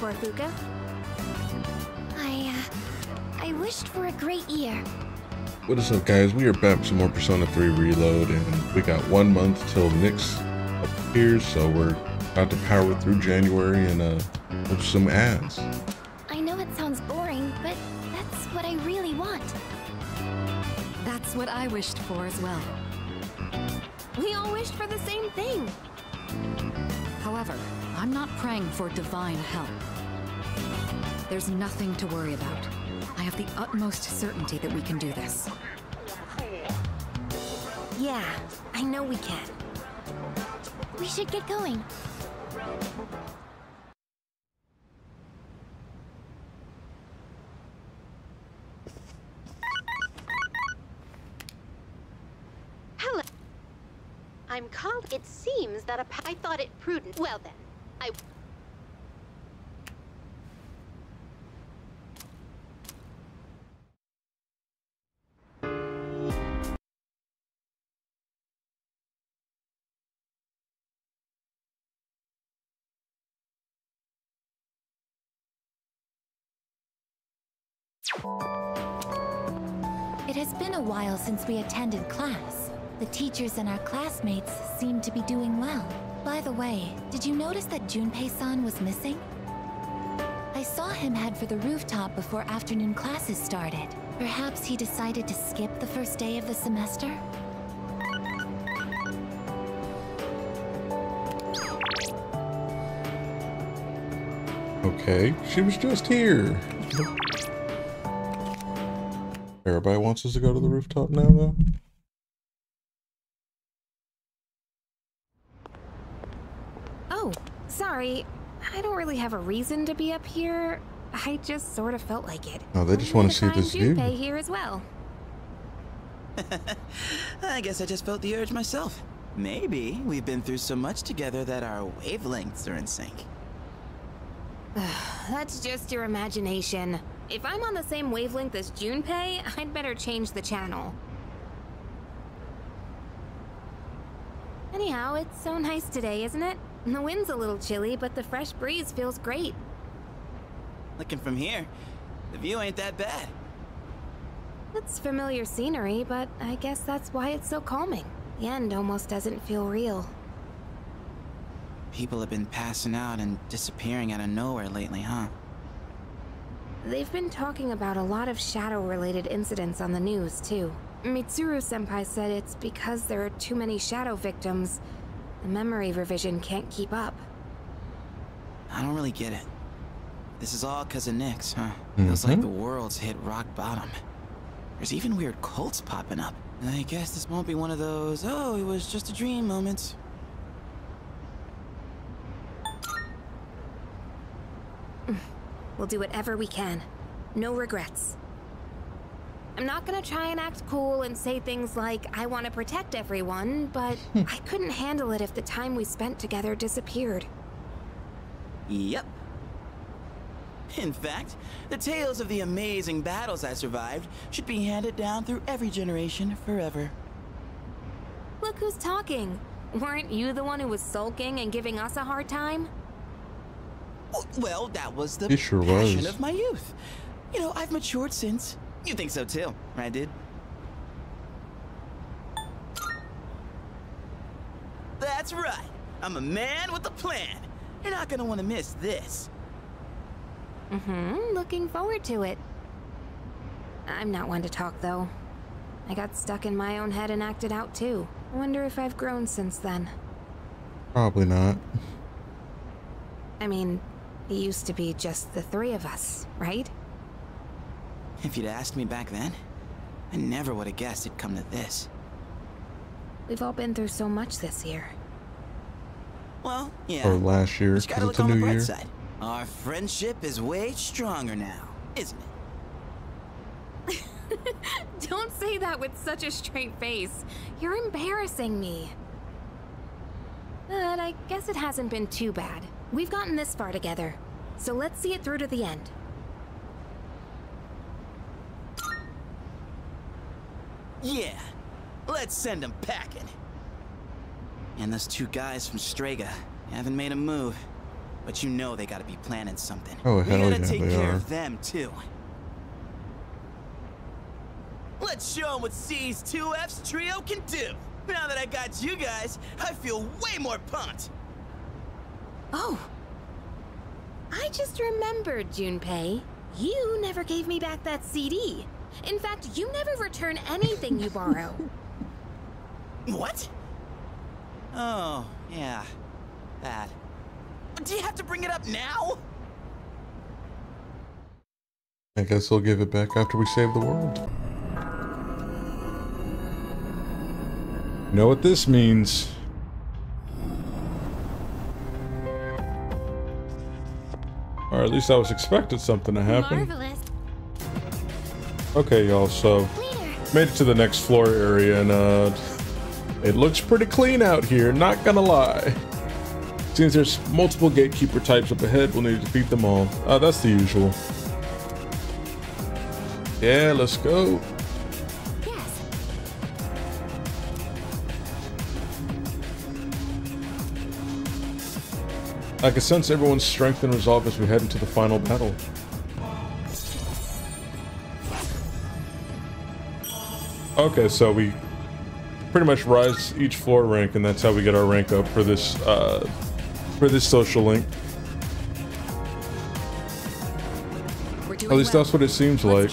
for, Fuka? I wished for a great year. What is up, guys? We are back with some more Persona 3 Reload, and we got 1 month till Nyx appears, so we're about to power through January and watch some ads. I know it sounds boring, but that's what I really want. That's what I wished for as well. We all wished for the same thing. However, I'm not praying for divine help. There's nothing to worry about. I have the utmost certainty that we can do this. Yeah, I know we can. We should get going. Hello. I'm calling. It seems that I thought it prudent. Well then, I... It has been a while since we attended class. The teachers and our classmates seem to be doing well. By the way, did you notice that Junpei-san was missing? I saw him head for the rooftop before afternoon classes started. Perhaps he decided to skip the first day of the semester? Okay, she was just here. Everybody wants us to go to the rooftop now, though. Oh, sorry. I don't really have a reason to be up here. I just sort of felt like it. Oh, they just want to see this view. Junpei here as well. I guess I just felt the urge myself. Maybe we've been through so much together that our wavelengths are in sync. That's just your imagination. If I'm on the same wavelength as Junpei, I'd better change the channel. Anyhow, it's so nice today, isn't it? The wind's a little chilly, but the fresh breeze feels great. Looking from here, the view ain't that bad. It's familiar scenery, but I guess that's why it's so calming. The end almost doesn't feel real. People have been passing out and disappearing out of nowhere lately, huh? They've been talking about a lot of shadow-related incidents on the news, too. Mitsuru-senpai said it's because there are too many shadow victims. The memory revision can't keep up. I don't really get it. This is all because of Nyx, huh? Mm-hmm. Feels like the world's hit rock bottom. There's even weird cults popping up. I guess this won't be one of those, oh, it was just a dream moments. We'll do whatever we can. No regrets. I'm not gonna try and act cool and say things like, I want to protect everyone, but I couldn't handle it if the time we spent together disappeared. Yep. In fact, the tales of the amazing battles I survived should be handed down through every generation forever. Look who's talking. Weren't you the one who was sulking and giving us a hard time? Well, that was the passion of my youth. You know, I've matured since. You think so too, right, dude? That's right. I'm a man with a plan. You're not gonna want to miss this. Looking forward to it. I'm not one to talk, though. I got stuck in my own head and acted out too. I wonder if I've grown since then. Probably not. I mean, it used to be just the three of us, right? If you'd asked me back then, I never would have guessed it'd come to this. We've all been through so much this year. Well, yeah. Or last year, because it's a new year. Side. Our friendship is way stronger now, isn't it? Don't say that with such a straight face. You're embarrassing me. But I guess it hasn't been too bad. We've gotten this far together, so let's see it through to the end. Yeah, let's send them packing. And those two guys from Strega haven't made a move. But you know they gotta be planning something. Oh, hell yeah, they are. We gotta take care of them, too. Let's show them what SEES 2F's trio can do. Now that I got you guys, I feel way more pumped. Oh. I just remembered, Junpei. You never gave me back that CD. In fact, you never return anything you borrow. What? Oh, yeah. That. Do you have to bring it up now? I guess I'll give it back after we save the world. You know what this means. Or at least I was expecting something to happen. Marvelous. Okay, y'all, so made it to the next floor area, and it looks pretty clean out here, not gonna lie. Since there's multiple gatekeeper types up ahead, we'll need to defeat them all. That's the usual. Yeah, let's go. Yes. I can sense everyone's strength and resolve as we head into the final battle. Okay, so we pretty much rise each floor rank, and that's how we get our rank up for this social link. At least that's what it seems like.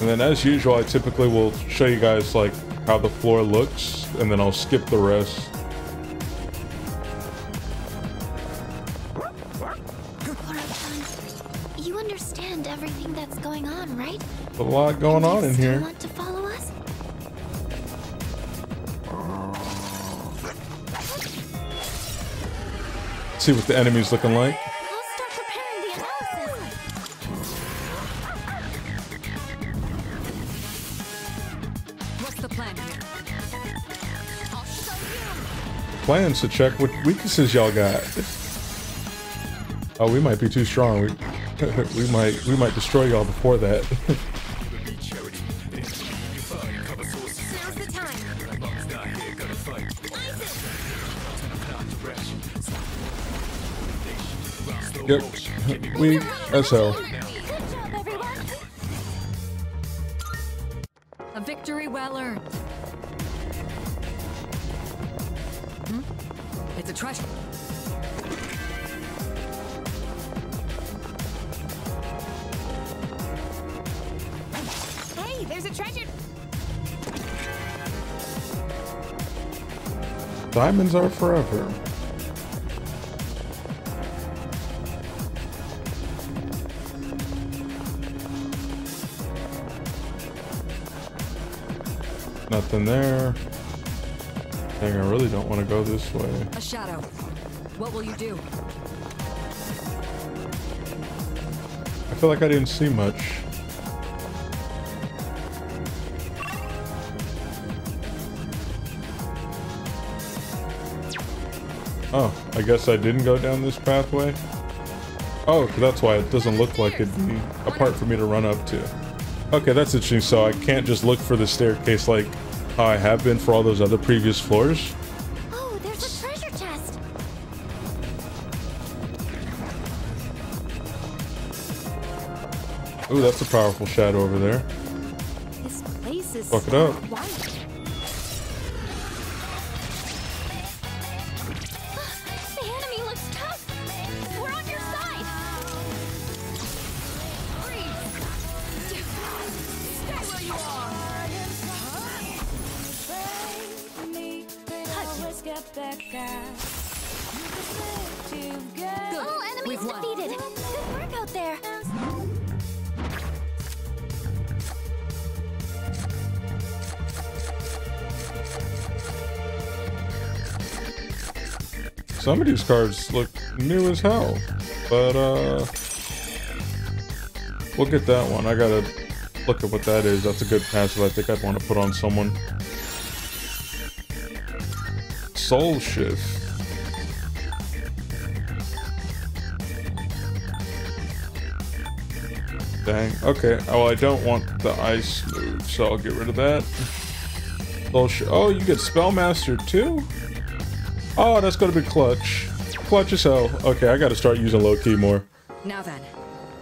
And then, as usual, I typically will show you guys like how the floor looks, and then I'll skip the rest. A lot going on in here. Want to follow us? Let's see what the enemy's looking like. I'll start preparing the analysis. What's the plan here? I'll show you. Plans to check what weaknesses y'all got. Oh, we might be too strong. We might destroy y'all before that. Yep, weak as hell. A victory well earned. It's a treasure. Hey, there's a treasure. Diamonds are forever. Nothing there. Dang, I really don't want to go this way. A shadow. What will you do? I feel like I didn't see much. Oh, I guess I didn't go down this pathway. Oh, that's why it doesn't look like it'd be a part for me to run up to. Okay, that's interesting. So I can't just look for the staircase like how I have been for all those other previous floors. Oh, there's a treasure chest. Ooh, that's a powerful shadow over there. This place is fuck it up. Some of these cards look new as hell, but we'll get that one. I gotta look at what that is. That's a good passive I think I'd want to put on someone. Soul Shift. Dang, okay. Oh, I don't want the ice move, so I'll get rid of that. Bullshit. Oh, you get Spellmaster too? Oh, that's gonna be clutch. Clutch as hell. Okay, I gotta start using low-key more. Now then,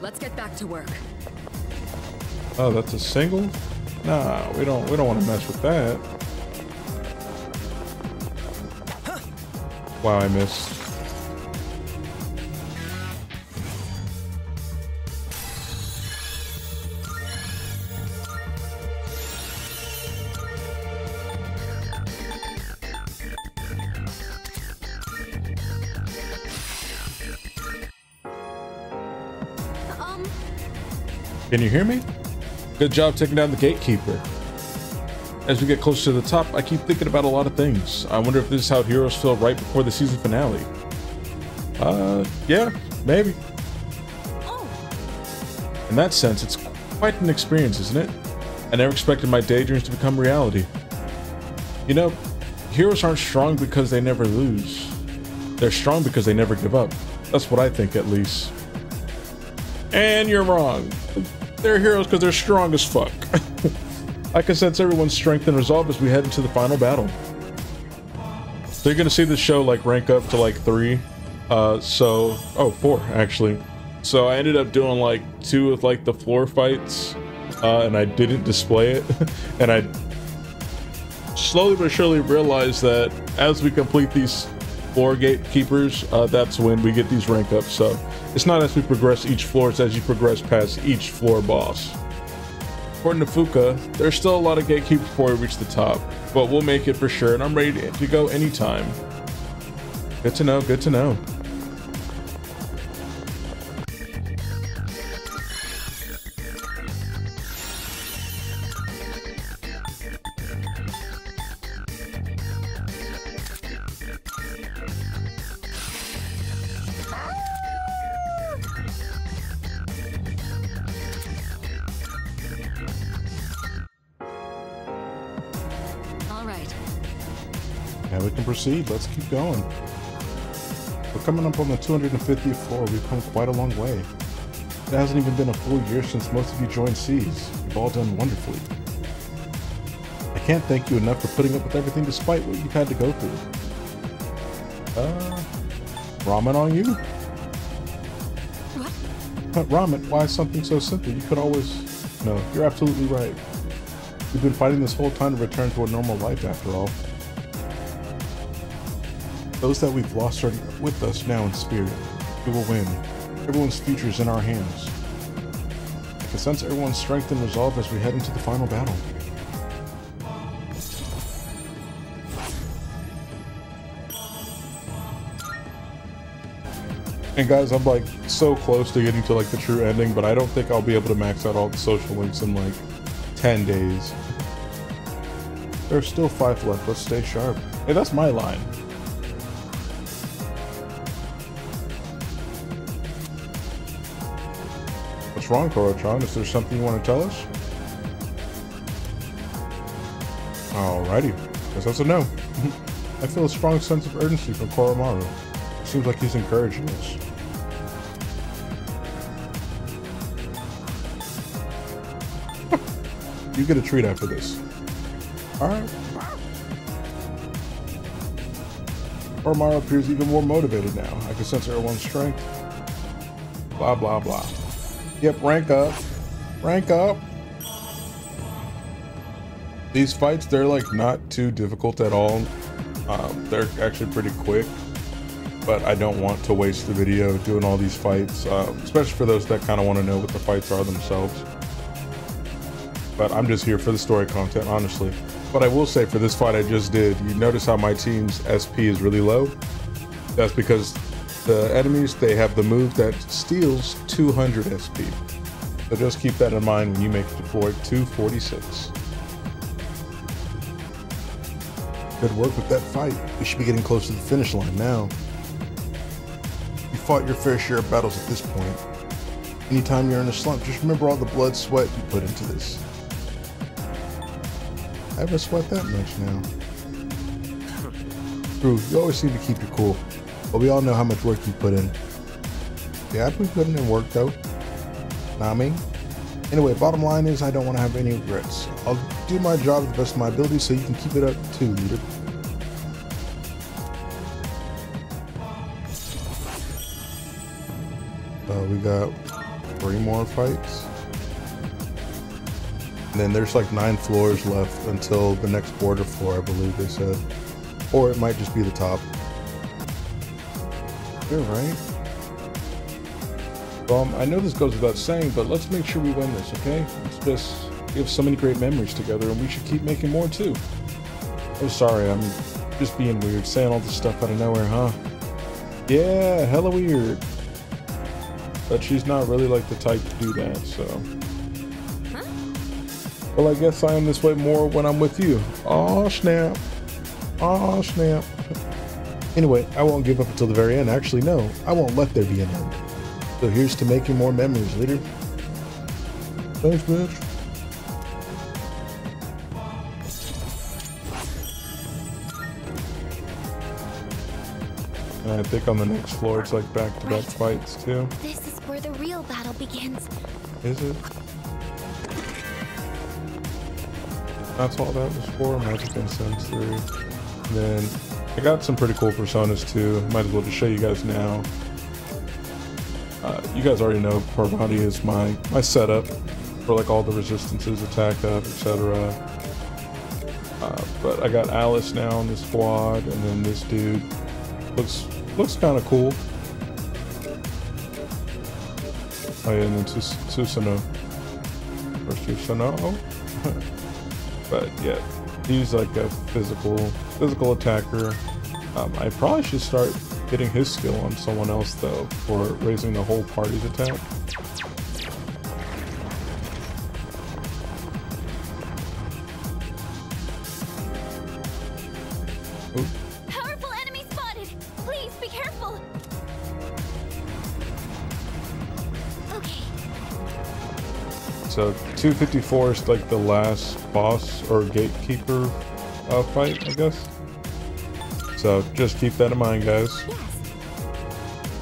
let's get back to work. Oh, that's a single? Nah, we don't want to mess with that. Wow, I missed. Can you hear me? Good job taking down the gatekeeper. As we get closer to the top, I keep thinking about a lot of things. I wonder if this is how heroes feel right before the season finale. Yeah, maybe. Oh. In that sense, it's quite an experience, isn't it? I never expected my daydreams to become reality. You know, heroes aren't strong because they never lose. They're strong because they never give up. That's what I think, at least. And you're wrong. They're heroes because they're strong as fuck. I can sense everyone's strength and resolve as we head into the final battle. So you're gonna see the show like rank up to like 3. Four actually. So I ended up doing like 2 of like the floor fights, and I didn't display it. And I slowly but surely realized that as we complete these floor gatekeepers, that's when we get these rank ups. So it's not as we progress each floor, it's as you progress past each floor boss. According to Fuka, there's still a lot of gatekeepers before we reach the top, but we'll make it for sure, and I'm ready to go anytime. Good to know, good to know. Let's keep going. We're coming up on the 250th floor. We've come quite a long way. It hasn't even been a full year since most of you joined SEES. You've all done wonderfully. I can't thank you enough for putting up with everything despite what you've had to go through. Ramen on you? What? Ramen? Why something so simple? You could always... No, you're absolutely right. We've been fighting this whole time to return to a normal life after all. Those that we've lost are with us now in spirit. We will win. Everyone's future is in our hands. I can sense everyone's strength and resolve as we head into the final battle. And guys, I'm like so close to getting to like the true ending, but I don't think I'll be able to max out all the social links in like 10 days. There's still 5 left. Let's stay sharp. Hey, that's my line. Wrong, Korochan? Is there something you want to tell us? Alrighty, guess that's a no. I feel a strong sense of urgency from Koromaru. It seems like he's encouraging us. You get a treat after this. Alright. Koromaru appears even more motivated now. I can sense everyone's strength. Blah, blah, blah. Yep, rank up. Rank up! These fights, they're like not too difficult at all. They're actually pretty quick, but I don't want to waste the video doing all these fights, especially for those that kind of want to know what the fights are themselves. But I'm just here for the story content, honestly. But I will say for this fight I just did, you notice how my team's SP is really low? That's because the enemies, they have the move that steals 200 SP. So just keep that in mind when you make it to floor 246. Good work with that fight. We should be getting close to the finish line now. You fought your fair share of battles at this point. Anytime you're in a slump, just remember all the blood, sweat you put into this. I haven't sweat that much now. True, you always seem to keep you cool. But we all know how much work you put in. Yeah, I've been putting in work though. Nami? Anyway, bottom line is I don't want to have any regrets. I'll do my job to the best of my ability so you can keep it up too, leader. We got 3 more fights. And then there's like 9 floors left until the next border floor, I believe they said. Or it might just be the top. You're right. I know this goes without saying, but let's make sure we win this, okay? It's just, we have so many great memories together, and we should keep making more, too. Oh, sorry, I'm just being weird, saying all this stuff out of nowhere, huh? Yeah, hella weird. But she's not really, like, the type to do that, so... Huh? Well, I guess I am this way more when I'm with you. Aw, snap. Aw, snap. Anyway, I won't give up until the very end. Actually, no, I won't let there be an end. So here's to making more memories, leader. Thanks, bitch. And I think on the next floor it's like back-to-back fights, too. This is where the real battle begins. Is it? That's all that was for. Magic Incense 3. And then I got some pretty cool Personas, too. Might as well just show you guys now. You guys already know Parvati is my setup for like all the resistances, attack up, etc. But I got Alice now on this squad, and then this dude looks kind of cool. Oh yeah, and then Susano-o. But yeah, he's like a physical attacker. I probably should start getting his skill on someone else, though, for raising the whole party's attack. Oop. Powerful enemy spotted! Please be careful! Okay. So 254 is like the last boss or gatekeeper fight, I guess. So just keep that in mind, guys. Yes.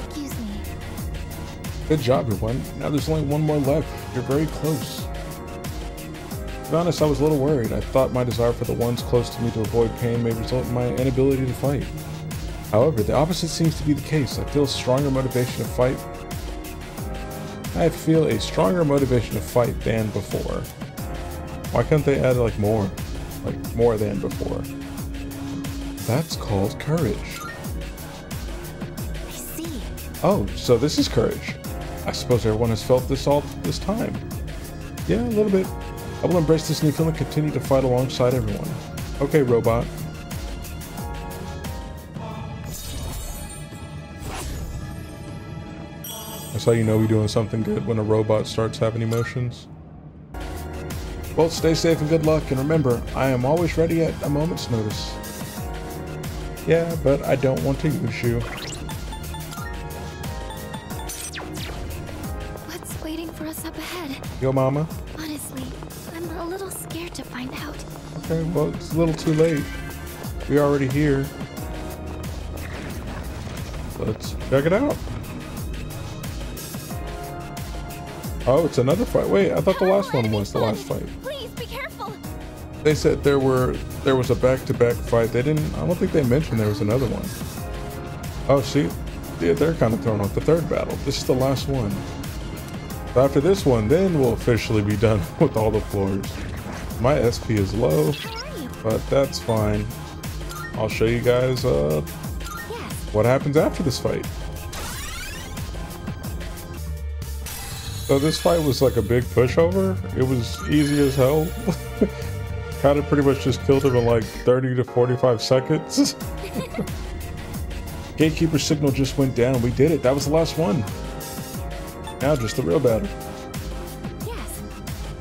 Excuse me. Good job, everyone. Now there's only 1 more left. You're very close. To be honest, I was a little worried. I thought my desire for the ones close to me to avoid pain may result in my inability to fight. However, the opposite seems to be the case. I feel stronger motivation to fight. I feel a stronger motivation to fight than before. Why can't they add like more? Like more than before. That's called courage. I see. Oh, so this is courage. I suppose everyone has felt this all this time. Yeah, a little bit. I will embrace this new feeling and continue to fight alongside everyone. Okay, robot. That's how you know we're doing something good, when a robot starts having emotions. Well, stay safe and good luck, and remember, I am always ready at a moment's notice. Yeah, but I don't want to use you. What's waiting for us up ahead? Yo, mama. Honestly, I'm a little scared to find out. Okay, well, it's a little too late. We're already here. Let's check it out. Oh, it's another fight. Wait, I thought the last one was the last fight. Please be careful. They said there was a back-to-back fight. They didn't. I don't think they mentioned there was another one. Oh, see, yeah, they're kind of thrown off. The third battle. This is the last one. But after this one, then we'll officially be done with all the floors. My SP is low, but that's fine. I'll show you guys what happens after this fight. So this fight was like a big pushover. It was easy as hell. Kinda pretty much just killed him in like 30 to 45 seconds. Gatekeeper signal just went down. We did it. That was the last one. Now just the real battle. Yes.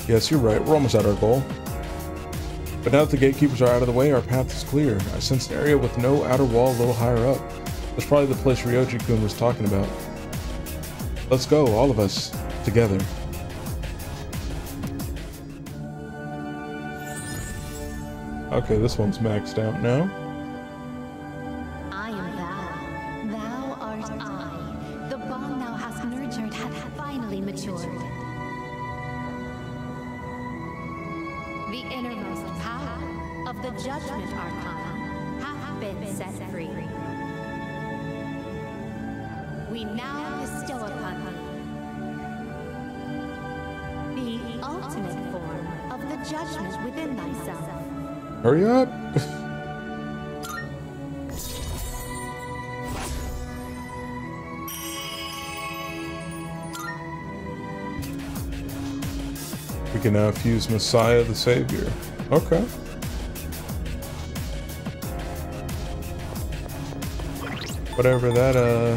Yes, you're right. We're almost at our goal. But now that the gatekeepers are out of the way, our path is clear. I sense an area with no outer wall a little higher up. That's probably the place Ryoji-kun was talking about. Let's go, all of us, together. Okay, this one's maxed out now. I am thou. Thou art I. The bond thou hast nurtured hath finally matured. set free. We now bestow upon thee the ultimate form of the judgment within thyself. Hurry up! We can now fuse Messiah the Savior. Okay. Whatever that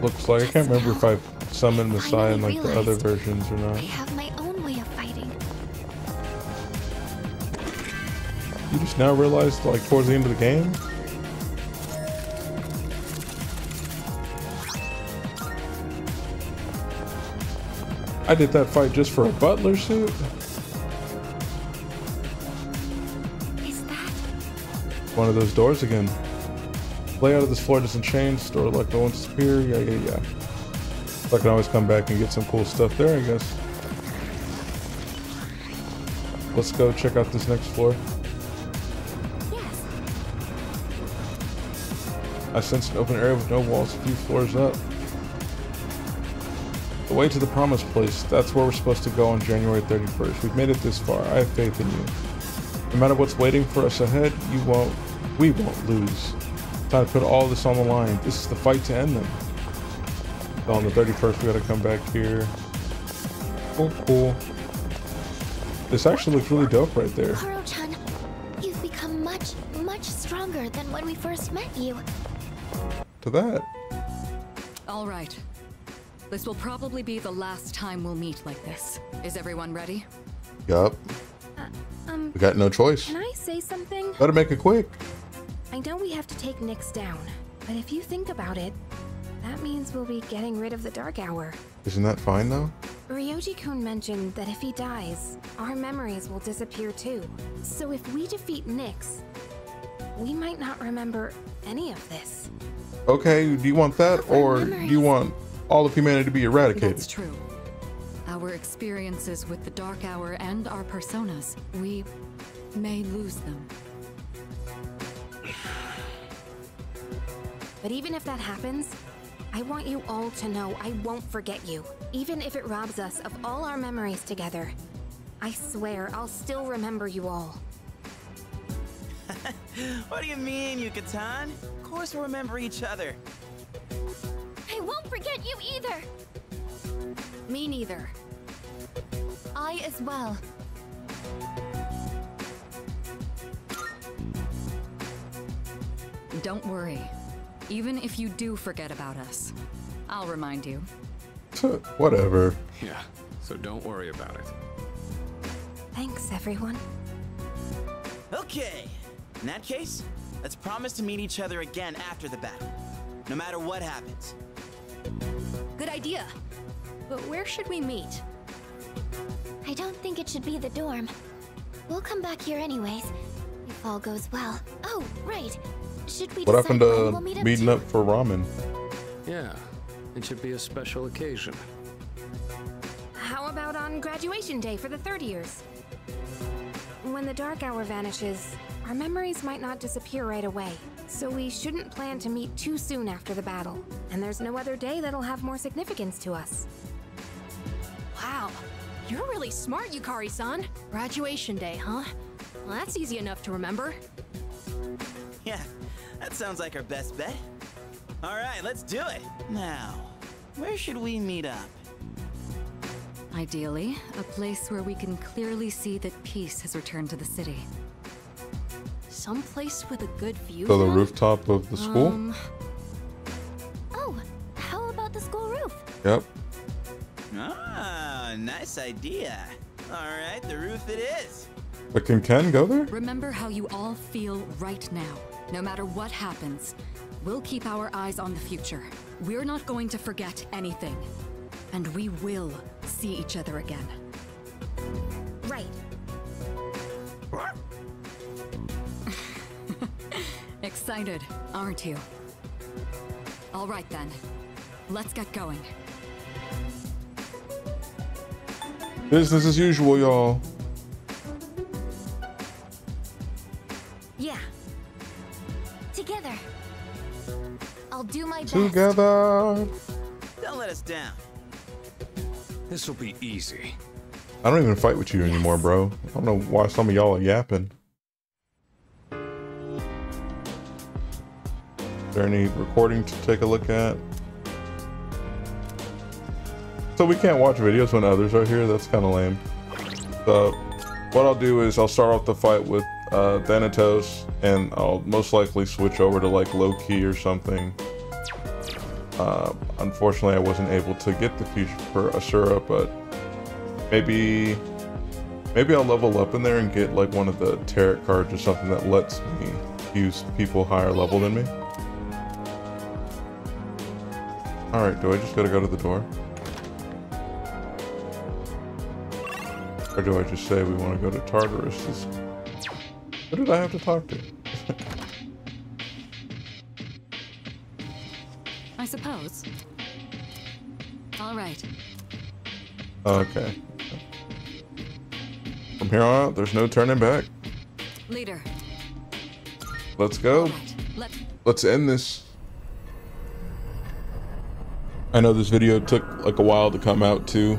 looks like. I can't remember if I summoned Messiah in like the other versions or not. I have my own way of fighting. You just now realized like towards the end of the game? I did that fight just for a butler suit? Is that one of those doors again? Layout of this floor doesn't change. Store like the ones here. Yeah. So I can always come back and get some cool stuff there, I guess. Let's go check out this next floor. Yes. I sense an open area with no walls, a few floors up. The way to the promised place, that's where we're supposed to go on January 31st. We've made it this far. I have faith in you. No matter what's waiting for us ahead, we won't lose. Time to put all this on the line. This is the fight to end them. So on the 31st, we gotta come back here. Cool. This actually looks really dope right there. Koro-chan, you've become much, much stronger than when we first met you. To that. All right. This will probably be the last time we'll meet like this. Is everyone ready? Yup. We got no choice. Can I say something? Better make it quick. I know we have to take Nyx down, but if you think about it, that means we'll be getting rid of the Dark Hour. Isn't that fine, though? Ryoji-kun mentioned that if he dies, our memories will disappear too. So if we defeat Nyx, we might not remember any of this. Okay, do you want that, or do you want all of humanity to be eradicated? That's true. Our experiences with the Dark Hour and our personas, we may lose them. But even if that happens, I want you all to know I won't forget you. Even if it robs us of all our memories together, I swear I'll still remember you all. What do you mean, Yucatan? Of course we'll remember each other. I won't forget you either! Me neither. I as well. Don't worry. Even if you do forget about us, I'll remind you. Whatever. Yeah, so don't worry about it. Thanks, everyone. Okay. In that case, let's promise to meet each other again after the battle. No matter what happens. Good idea. But where should we meet? I don't think it should be the dorm. We'll come back here anyways, if all goes well. Oh, right. Should we decide when we'll meet up? What happened to meeting up for ramen? Yeah, it should be a special occasion. How about on graduation day for the third years? When the Dark Hour vanishes, our memories might not disappear right away. So we shouldn't plan to meet too soon after the battle. And there's no other day that'll have more significance to us. Wow, you're really smart, Yukari-san. Graduation day, huh? Well, that's easy enough to remember. Yeah, that sounds like our best bet. All right, let's do it. Now, where should we meet up? Ideally, a place where we can clearly see that peace has returned to the city. Someplace with a good view. So the rooftop of the school? Oh, how about the school roof? Yep. Ah, nice idea. All right, the roof it is. But can Ken go there? Remember how you all feel right now. No matter what happens, we'll keep our eyes on the future. We're not going to forget anything. And we will see each other again. Right. Excited, aren't you? All right then, let's get going. Business as usual, y'all. Yeah, Together. I'll do my best. Together. Don't let us down. This will be easy. I don't even fight with you anymore, bro. I don't know why some of y'all are yapping. Is there any recording to take a look at? So we can't watch videos when others are here. That's kind of lame. So what I'll do is I'll start off the fight with Thanatos, and I'll most likely switch over to like Loki or something. Unfortunately, I wasn't able to get the future for Asura, but maybe I'll level up in there and get like one of the tarot cards or something that lets me use people higher level than me. All right, do I just gotta go to the door? Or do I just say we want to go to Tartarus? Who did I have to talk to? I suppose. All right. Okay. From here on out, there's no turning back. Leader. Let's go. Right. Let's end this. I know this video took like a while to come out too.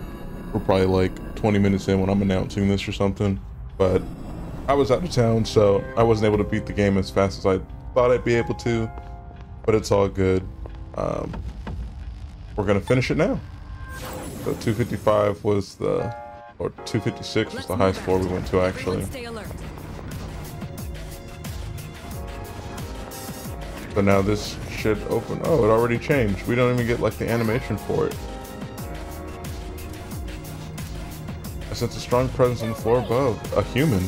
We're probably like 20 minutes in when I'm announcing this or something, but I was out of town, so I wasn't able to beat the game as fast as I thought I'd be able to, but it's all good. We're gonna finish it now. So 255 was the, or 256 was the highest floor we went to actually. But now this should open. Oh, it already changed. We don't even get like the animation for it. I sense a strong presence on the floor above. A human.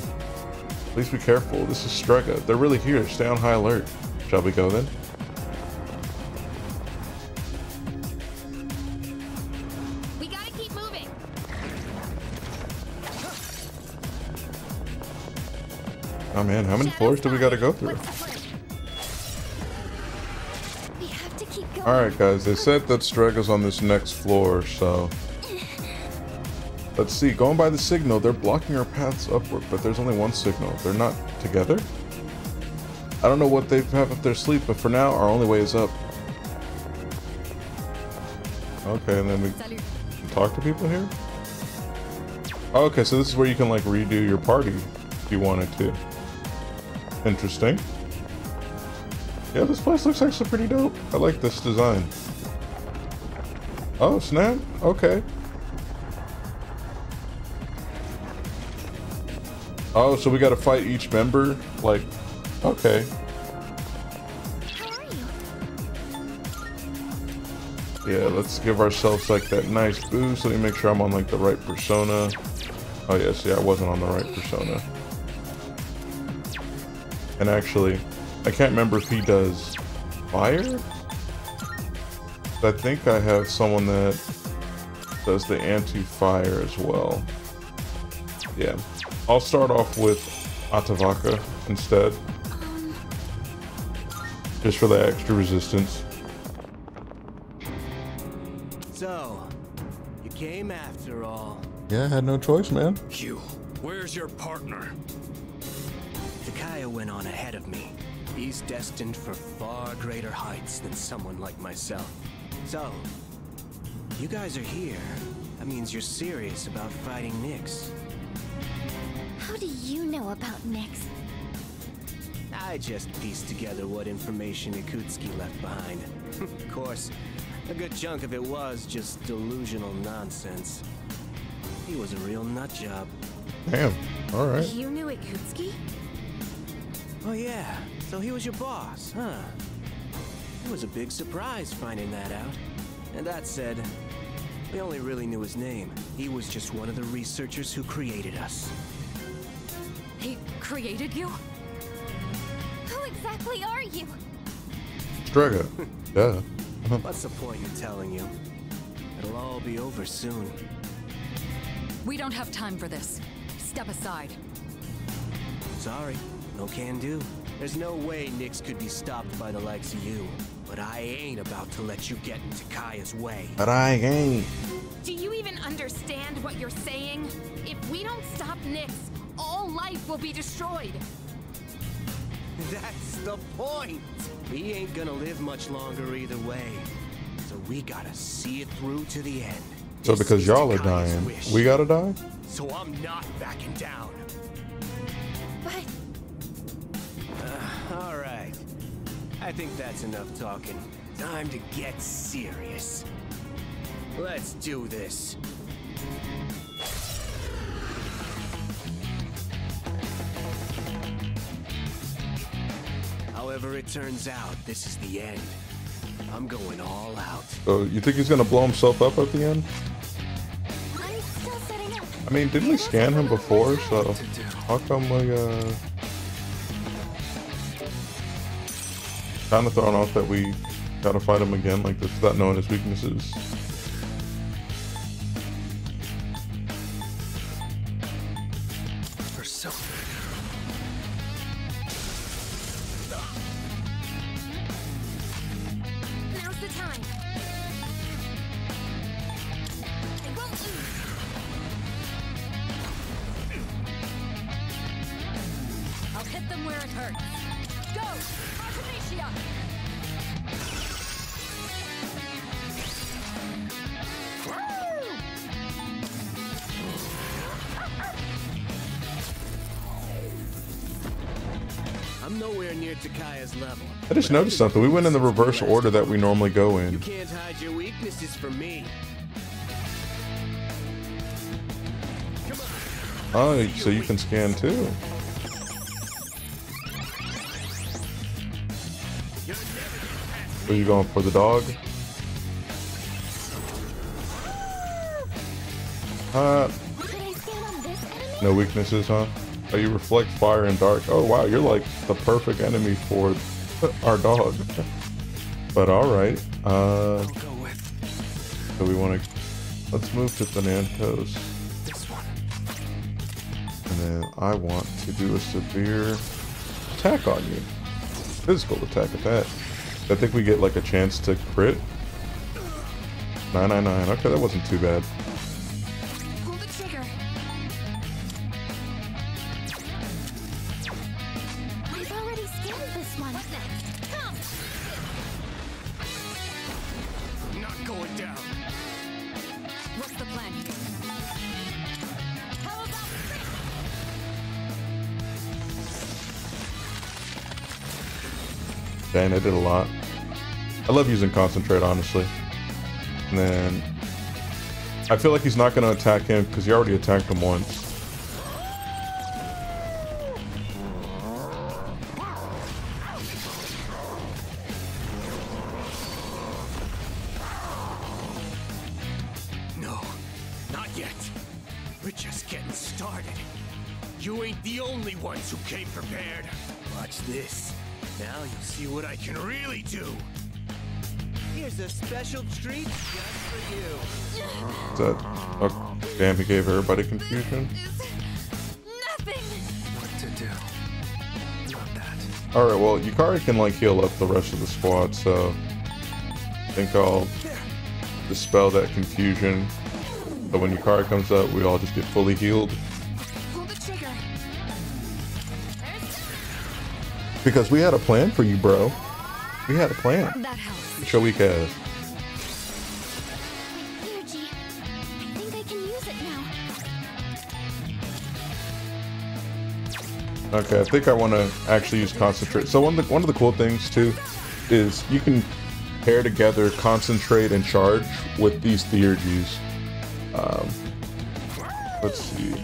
Please be careful. This is Strega. They're really here. Stay on high alert. Shall we go then? We gotta keep moving. Oh man, how many floors do we gotta go through? Alright guys, they said that Strega's on this next floor, so... Let's see, going by the signal, they're blocking our paths upward, but there's only one signal. They're not together? I don't know what they have up their sleeve, but for now, our only way is up. Okay, and then we can talk to people here? Okay, so this is where you can like redo your party if you wanted to. Interesting. Yeah, this place looks actually pretty dope. I like this design. Oh, snap. Okay. Oh, so we gotta fight each member? Like, okay. Yeah, let's give ourselves like that nice boost. Let me make sure I'm on like the right persona. Oh yeah, see, I wasn't on the right persona. And actually, I can't remember if he does fire? I think I have someone that does the anti-fire as well. Yeah. I'll start off with Atavaka instead. Just for the extra resistance. So, you came after all. Yeah, I had no choice, man. You, where's your partner? Takaya went on ahead of me. He's destined for far greater heights than someone like myself. So, you guys are here. That means you're serious about fighting Nyx. How do you know about Nyx? I just pieced together what information Ikutsuki left behind. Of course, a good chunk of it was just delusional nonsense. He was a real nut job. Damn. All right. You knew Ikutsuki? Oh yeah. So he was your boss, huh? It was a big surprise finding that out. And that said, we only really knew his name. He was just one of the researchers who created us. He created you? Who exactly are you? Strega. Duh. What's the point in telling you? It'll all be over soon. We don't have time for this. Step aside. Sorry. No can do. There's no way Nyx could be stopped by the likes of you. But I ain't about to let you get into Kaya's way. But I ain't. Do you even understand what you're saying? If we don't stop Nyx, all life will be destroyed. That's the point! He ain't gonna live much longer either way. So we gotta see it through to the end. So because y'all are dying, we gotta die? So I'm not backing down. Alright. I think that's enough talking. Time to get serious. Let's do this. However it turns out, this is the end. I'm going all out. So you think he's gonna blow himself up at the end? I mean, didn't we scan him before? So how come we kind of thrown off that we gotta fight him again like this without knowing his weaknesses? I just noticed something. We went in the reverse order that we normally go in. You can't hide your weaknesses from me. Oh, so you can scan too. Are you going for the dog? No weaknesses, huh? Oh, you reflect fire and dark. Oh wow, you're like the perfect enemy for our dog. But all right. So we want to. Let's move to Thanatos. And then I want to do a severe attack on you. Physical attack at that. I think we get like a chance to crit. 999. Okay, that wasn't too bad. And I did a lot. I love using concentrate, honestly. And then I feel like he's not going to attack him because he already attacked him once. No, not yet. We're just getting started. You ain't the only ones who came prepared. Watch this. Now you'll see what I can really do. Here's a special treat just for you. Is that... Oh, damn, he gave everybody confusion. Nothing. What to do? Not that. Alright, well, Yukari can, like, heal up the rest of the squad, so... I think I'll dispel that confusion. But when Yukari comes up, we all just get fully healed. Because we had a plan for you, bro. We had a plan. That helps. Sure we can. Energy. I think I can use it now. Okay, I think I want to actually use concentrate. So one of the cool things too is you can pair together concentrate and charge with these theurgies. Let's see.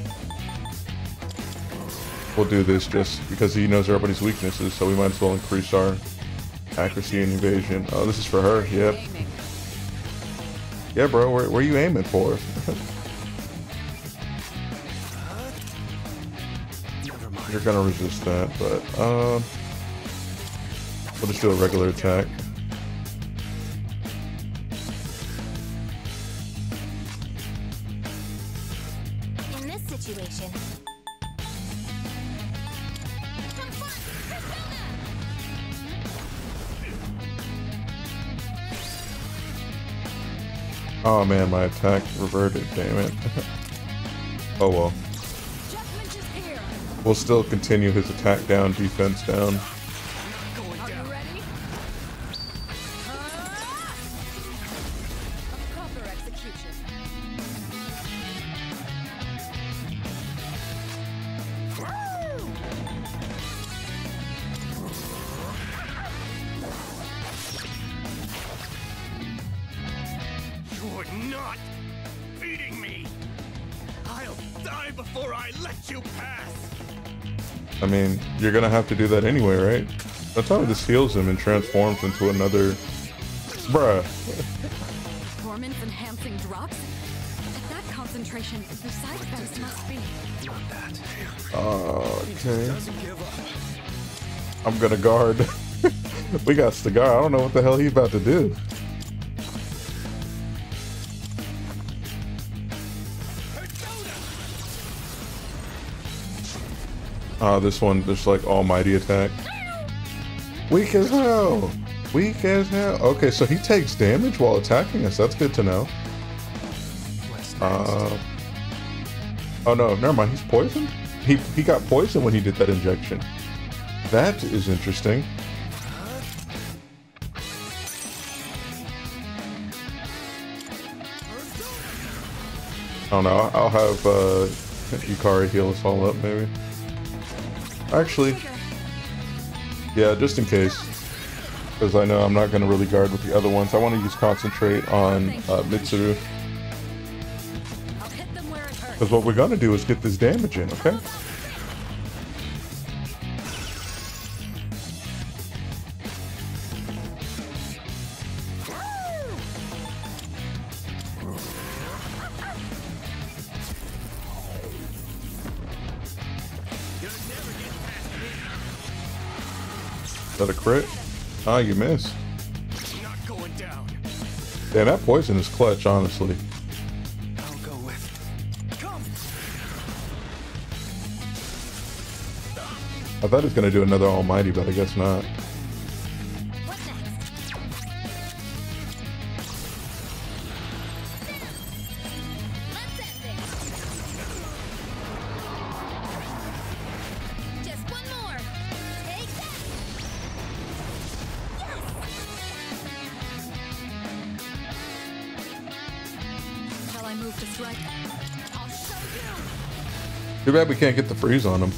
We'll do this just because he knows everybody's weaknesses, so we might as well increase our accuracy and evasion. Oh, this is for her. Yep. Yeah, bro. Where are you aiming for? You're gonna resist that, but we'll just do a regular attack. In this situation. Oh man, my attack reverted, damn it. Oh well. We'll still continue his attack down, defense down. before I let you pass. I mean, you're gonna have to do that anyway, right? That's how this heals him and transforms into another. Bruh. Performance enhancing drops? At that concentration, the side effects must be. Oh, okay. I'm gonna guard. We got Cigar. I don't know what the hell he's about to do. Ah, this one just like almighty attack. Weak as hell. Weak as hell. Okay, so he takes damage while attacking us. That's good to know. Oh no, never mind. He's poisoned. He got poisoned when he did that injection. That is interesting. I don't know. I'll have Yukari heal us all up, maybe. Actually, yeah, just in case, because I know I'm not going to really guard with the other ones. I want to just concentrate on Mitsuru, because what we're going to do is get this damage in, okay? Is that a crit? Ah, you missed. Not going down. Damn, that poison is clutch, honestly. I'll go with it. Come. I thought he was going to do another almighty, but I guess not. Too bad we can't get the freeze on him.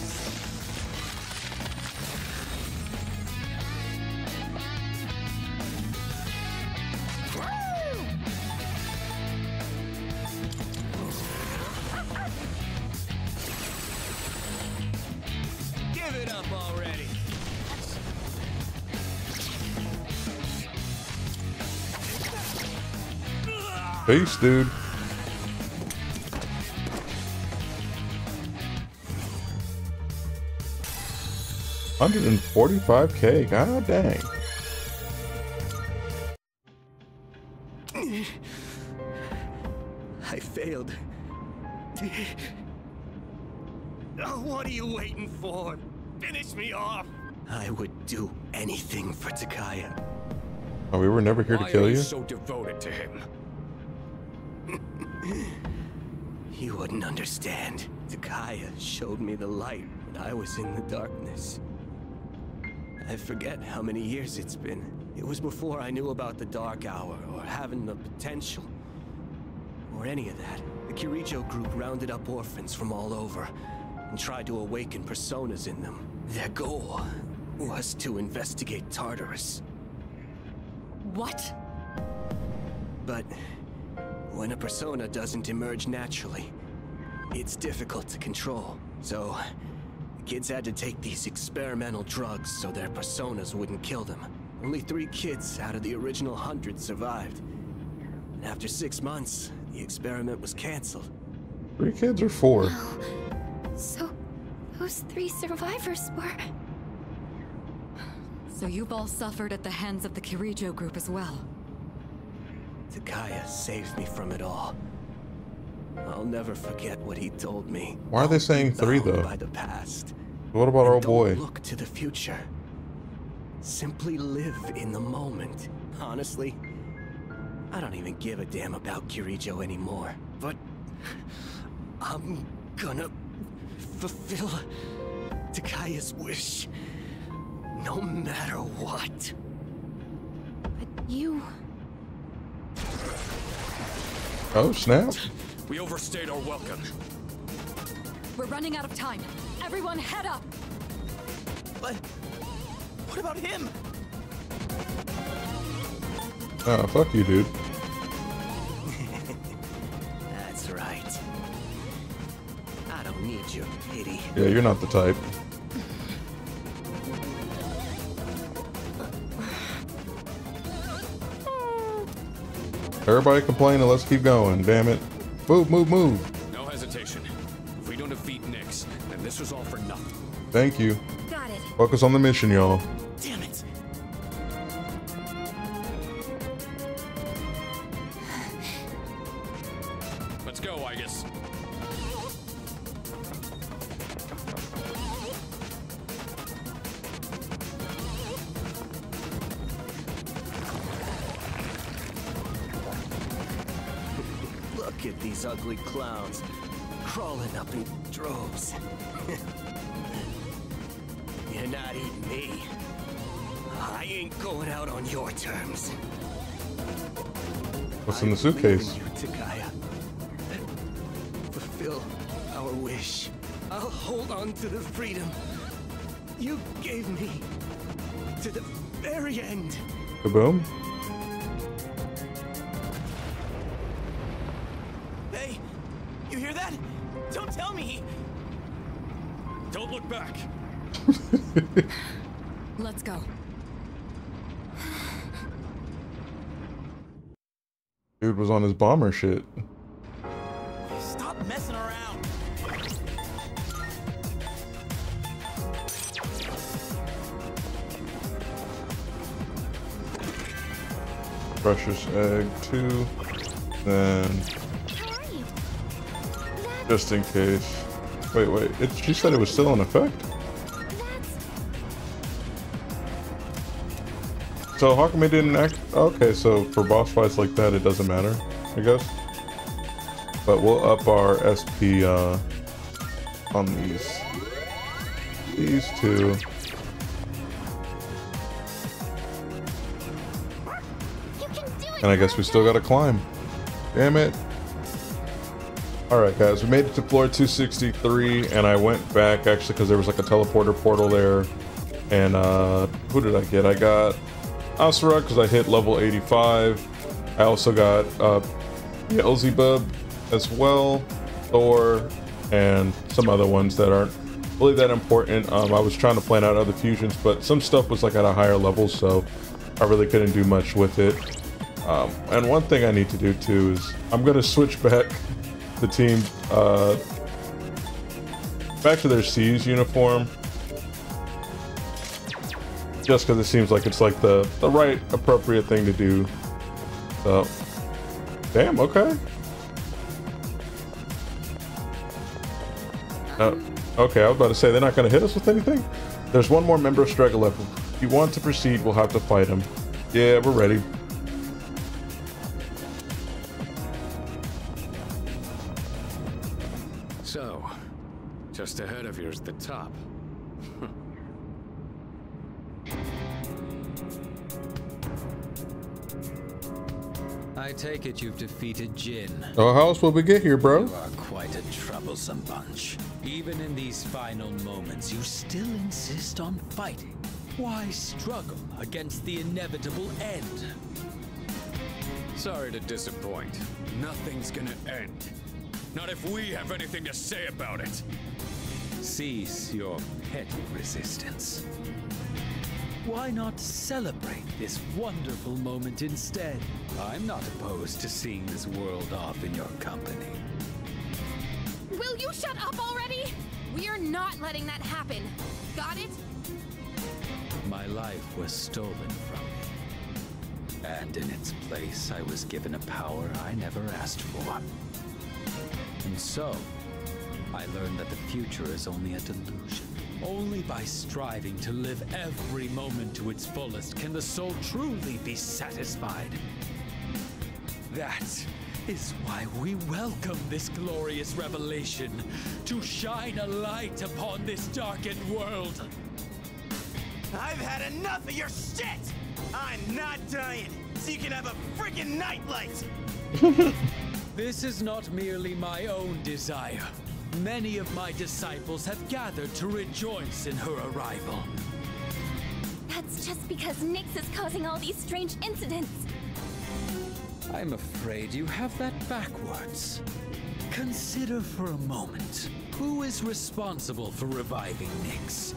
Give it up already. Peace, dude. $145K, god dang. I failed. Oh, what are you waiting for? Finish me off. I would do anything for Takaya. Oh, we were never here to kill you? Why are you so devoted to him? You wouldn't understand. Takaya showed me the light when I was in the darkness. I forget how many years it's been. It was before I knew about the Dark Hour, or having the potential, or any of that. The Kirijo group rounded up orphans from all over, and tried to awaken personas in them. Their goal was to investigate Tartarus. What? But when a persona doesn't emerge naturally, it's difficult to control, so kids had to take these experimental drugs so their personas wouldn't kill them. Only 3 kids out of the original 100 survived. And after 6 months, the experiment was canceled. 3 kids or 4? Oh, so those 3 survivors were... So you've all suffered at the hands of the Kirijo group as well. Takaya saved me from it all. I'll never forget what he told me. Why are they saying 3 though? By the past. What about our old boy? Look to the future. Simply live in the moment. Honestly, I don't even give a damn about Kirijo anymore. But I'm gonna fulfill Takaya's wish, no matter what. But you. Oh snap. We overstayed our welcome. We're running out of time. Everyone head up. But what about him? Oh, fuck you, dude. That's right. I don't You pity. Yeah, you're not the type. Everybody complaining, let's keep going, damn it. Move, move, move. No hesitation. If we don't defeat Nyx, then this was all for nothing. Thank you. Got it. Focus on the mission, y'all. Damn it. Let's go, Aegis. Look at these ugly clowns crawling up in droves. You're not eating me. I ain't going out on your terms. What's in the suitcase? You, Takaya. Fulfill our wish. I'll hold on to the freedom you gave me to the very end. Kaboom. Back. Let's go. Dude was on his bomber shit. Stop messing around. Precious egg 2. Then just in case. Wait, wait, she said it was still in effect? So how come it didn't act? Okay, so for boss fights like that, it doesn't matter, I guess. But we'll up our SP on these. These two. And I guess we still gotta climb. Damn it. Alright guys, we made it to floor 263, and I went back actually because there was like a teleporter portal there, and who did I get? I got Asura because I hit level 85, I also got Beelzebub as well, Thor, and some other ones that aren't really that important. I was trying to plan out other fusions, but some stuff was like at a higher level, so I really couldn't do much with it. And one thing I need to do too is I'm going to switch back the team back to their SEES uniform, just because it seems like it's like the right appropriate thing to do. So damn, okay. Okay, I was about to say they're not going to hit us with anything. There's one more member of Strega left. If you want to proceed, we'll have to fight him. Yeah, we're ready. So, just ahead of you is the top. I take it you've defeated Jin. Oh, how else will we get here, bro? You are quite a troublesome bunch. Even in these final moments, you still insist on fighting. Why struggle against the inevitable end? Sorry to disappoint. Nothing's gonna end. Not if we have anything to say about it. Cease your petty resistance. Why not celebrate this wonderful moment instead? I'm not opposed to seeing this world off in your company. Will you shut up already? We are not letting that happen. Got it? My life was stolen from me. And in its place, I was given a power I never asked for. And so, I learned that the future is only a delusion. Only by striving to live every moment to its fullest can the soul truly be satisfied. That is why we welcome this glorious revelation, to shine a light upon this darkened world. I've had enough of your shit! I'm not dying, so you can have a freaking nightlight! This is not merely my own desire. Many of my disciples have gathered to rejoice in her arrival. That's just because Nyx is causing all these strange incidents. I'm afraid you have that backwards. Consider for a moment Who is responsible for reviving Nyx?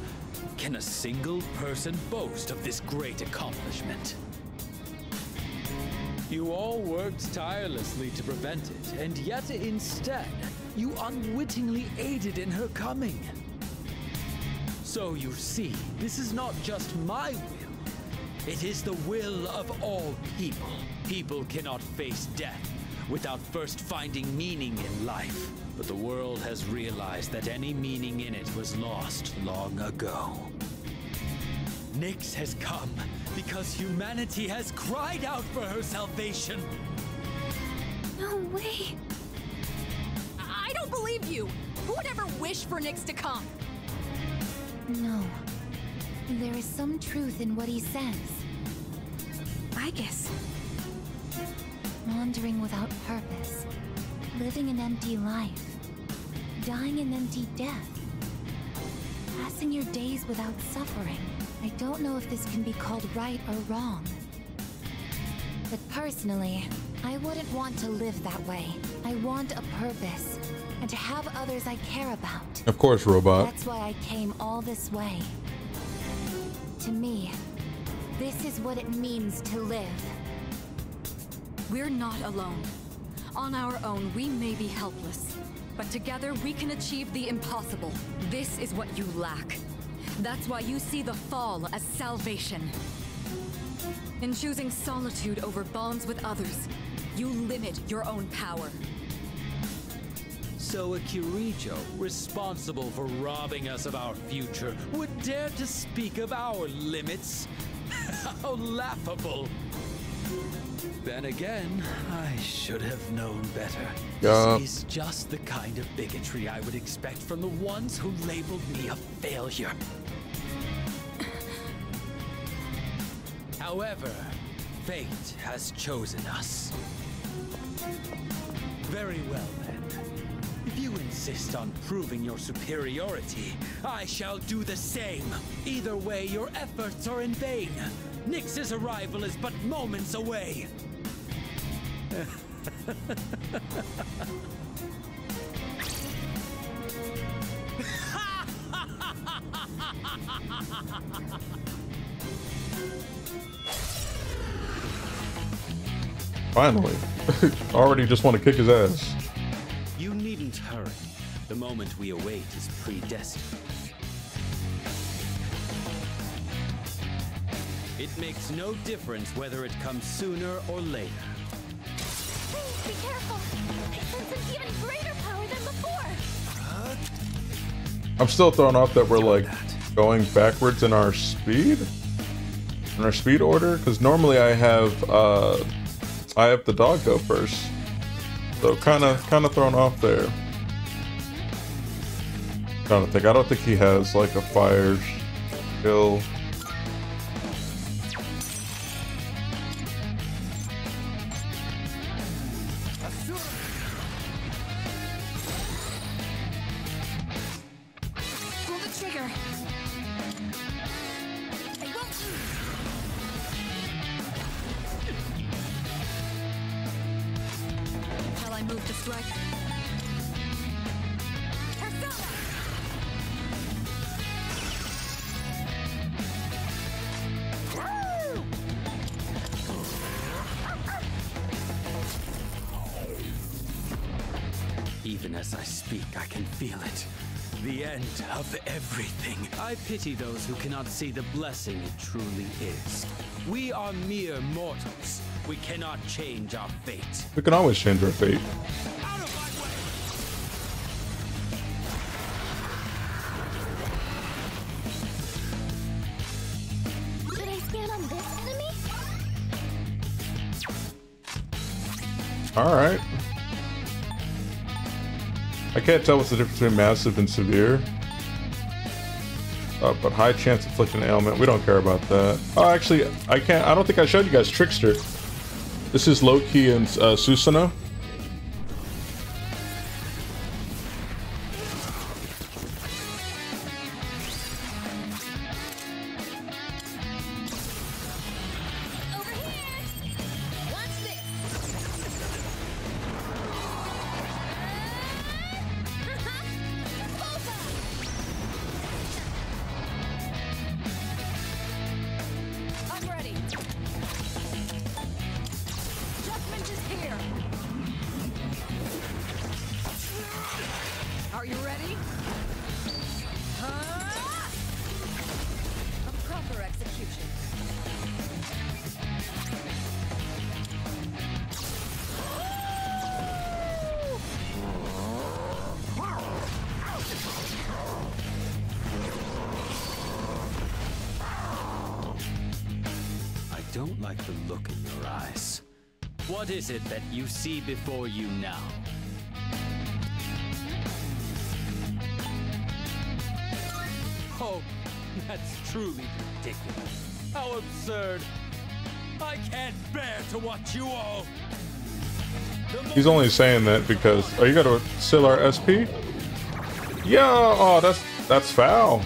Can a single person boast of this great accomplishment? You all worked tirelessly to prevent it, and yet instead, you unwittingly aided in her coming. So you see, this is not just my will. It is the will of all people. People cannot face death without first finding meaning in life. But the world has realized that any meaning in it was lost long ago. Nyx has come because humanity has cried out for her salvation. No way. I don't believe you. Who would ever wish for Nyx to come? No. There is some truth in what he says. Aegis. Wandering without purpose. Living an empty life. Dying an empty death. Passing your days without suffering. I don't know if this can be called right or wrong. But personally, I wouldn't want to live that way. I want a purpose. And to have others I care about. Of course, robot. That's why I came all this way. To me, this is what it means to live. We're not alone. On our own, we may be helpless, but together we can achieve the impossible. This is what you lack. That's why you see the fall as salvation. In choosing solitude over bonds with others, you limit your own power. So a Kirijo, responsible for robbing us of our future, would dare to speak of our limits? How laughable! Then again, I should have known better. This is just the kind of bigotry I would expect from the ones who labeled me a failure. However, fate has chosen us. Very well then. If you insist on proving your superiority, I shall do the same. Either way, your efforts are in vain. Nyx's arrival is but moments away. Finally. I already just want to kick his ass. You needn't hurry. The moment we await is predestined. It makes no difference whether it comes sooner or later. Please be careful! I sense an even greater power than before! I'm still thrown off that we're like going backwards in our speed? In our speed order? Because normally I have the dog go first. So kinda thrown off there. I don't think he has like a fire skill. Pity those who cannot see the blessing it truly is. We are mere mortals. We cannot change our fate. We can always change our fate. Out of my way! Did I stand on this enemy? All right. I can't tell what's the difference between massive and severe. But high chance of inflicting an ailment. We don't care about that. Oh, actually, I can't. I don't think I showed you guys Trickster. This is Loki and Susano. don't like the look in your eyes. What is it that you see before you now? Oh, that's truly ridiculous. How absurd. I can't bear to watch you all. He's only saying that because, oh, you gotta steal our SP? Yeah, oh, that's foul.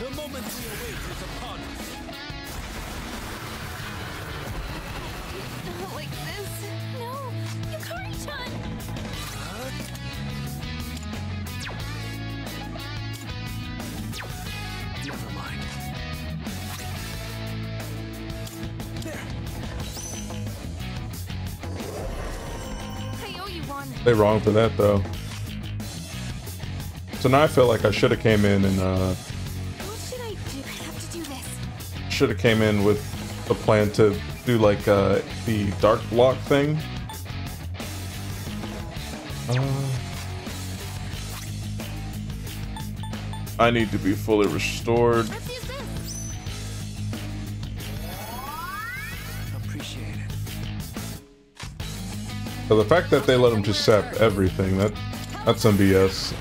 They wrong for that though. So now I feel like I should have came in and should have came in with a plan to do like the dark block thing. I need to be fully restored. So the fact that they let him just sap everything, that's some BS.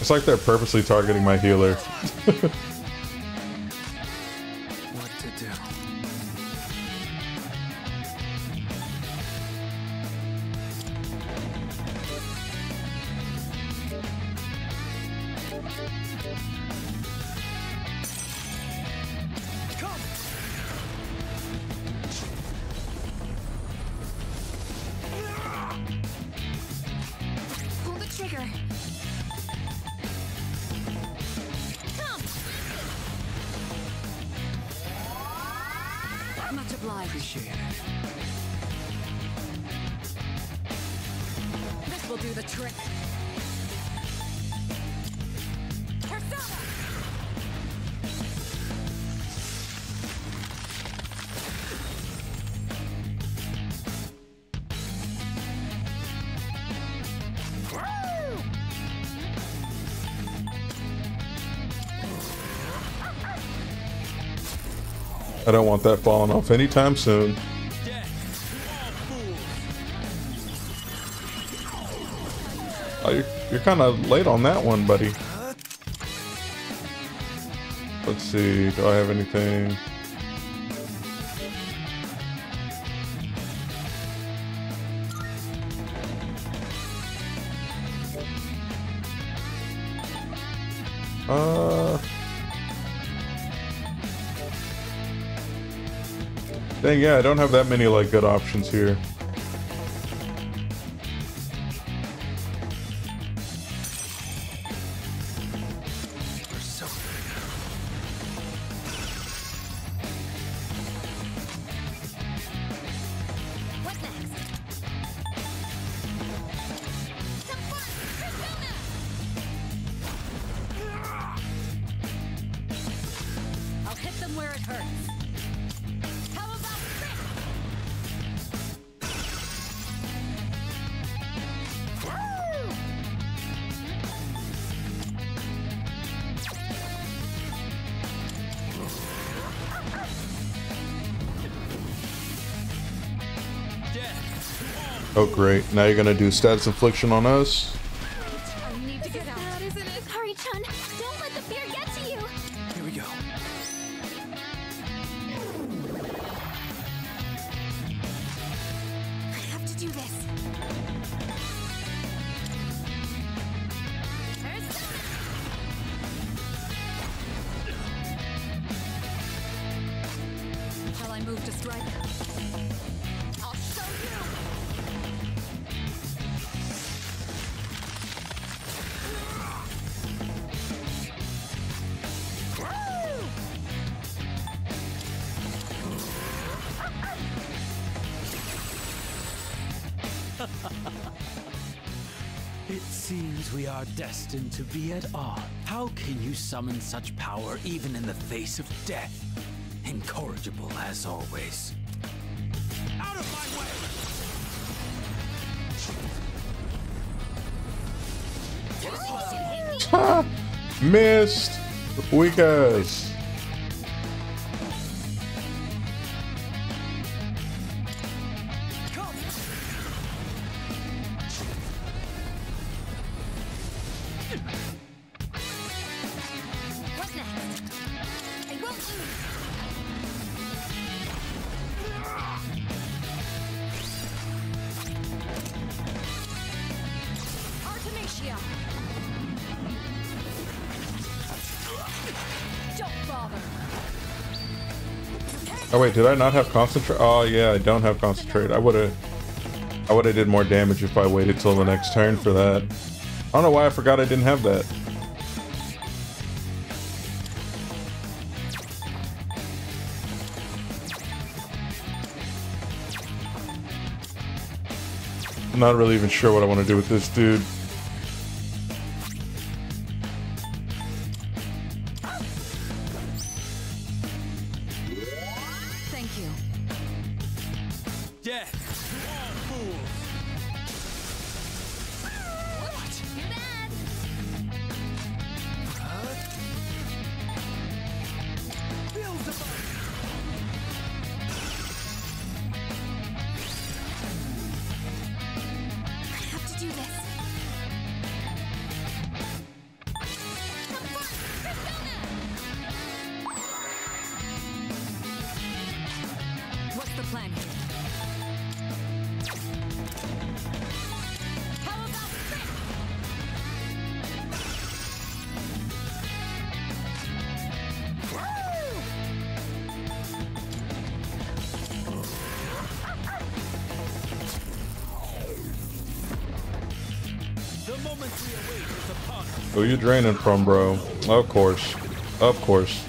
It's like they're purposely targeting my healer. I don't want that falling off anytime soon. Oh, you're kind of late on that one, buddy. Let's see, do I have anything? Dang, yeah, I don't have that many, like, good options here. Oh great, now you're gonna do status infliction on us. Destined to be at odds. How can you summon such power even in the face of death? Incorrigible as always. out of my way! Ha! Missed! Weakest! Oh wait, did I not have concentrate? Oh yeah, I don't have concentrate. I would have did more damage if I waited till the next turn for that. I don't know why I forgot I didn't have that. I'm not really even sure what I want to do with this dude. Who you draining from, bro? Of course. Of course.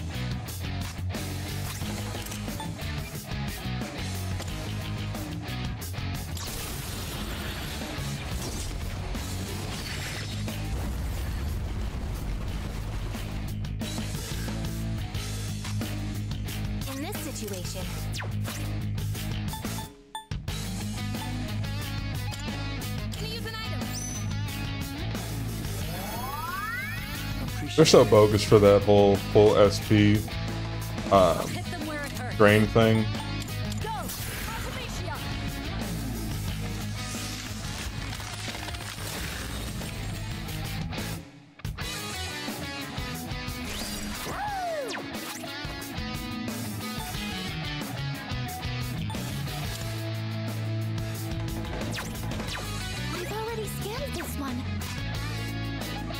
They're so bogus for that whole full SP drain thing.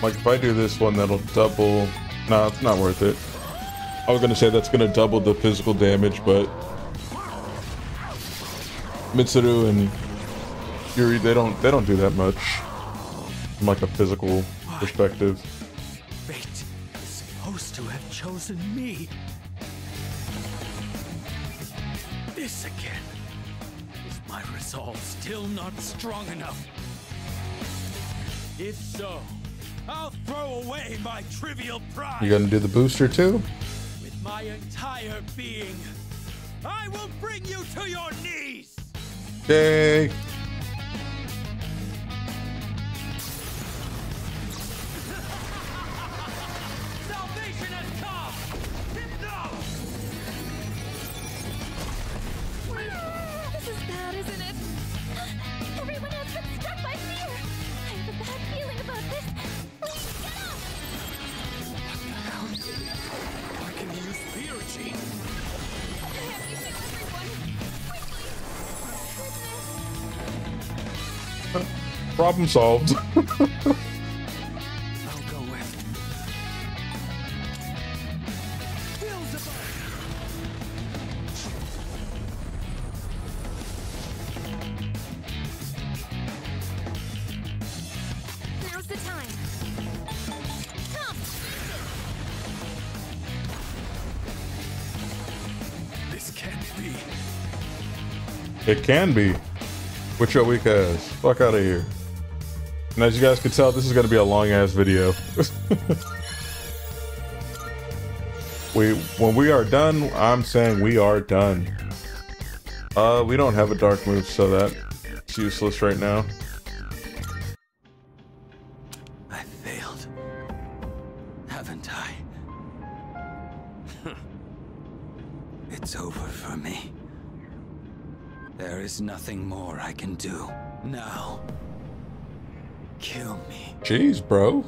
Like, if I do this one, that'll double... Nah, it's not worth it. I was gonna say that's gonna double the physical damage, but... Mitsuru and Yuri, they don't do that much. From, like, a physical perspective. Fate is supposed to have chosen me. This again. Is my resolve still not strong enough? If so... I'll throw away my trivial pride. You're gonna do the booster too? With my entire being, I will bring you to your knees. Yay! Salvation has come. No. This is bad, isn't it? Everyone has been struck by fear. I have a bad feeling about this. I can use fear, Gene. I have to kill everyone. Quickly. Problem solved. I'll go with Beelzebub. Now's the time. It can be. With your weak ass. Fuck out of here. And as you guys can tell, this is going to be a long ass video. When we are done, I'm saying we are done. We don't have a dark move, so that's useless right now. I failed, haven't I? It's over for me. There is nothing more I can do now. Kill me. Jeez, bro.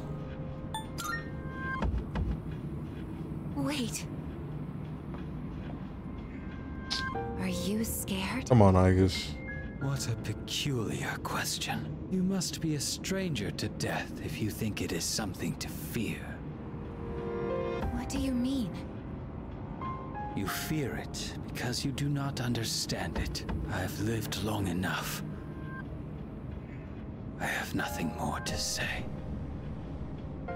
Wait. Are you scared? Come on, Aegis. What a peculiar question. You must be a stranger to death if you think it is something to fear. What do you mean? You fear it because you do not understand it. I've lived long enough. I have nothing more to say.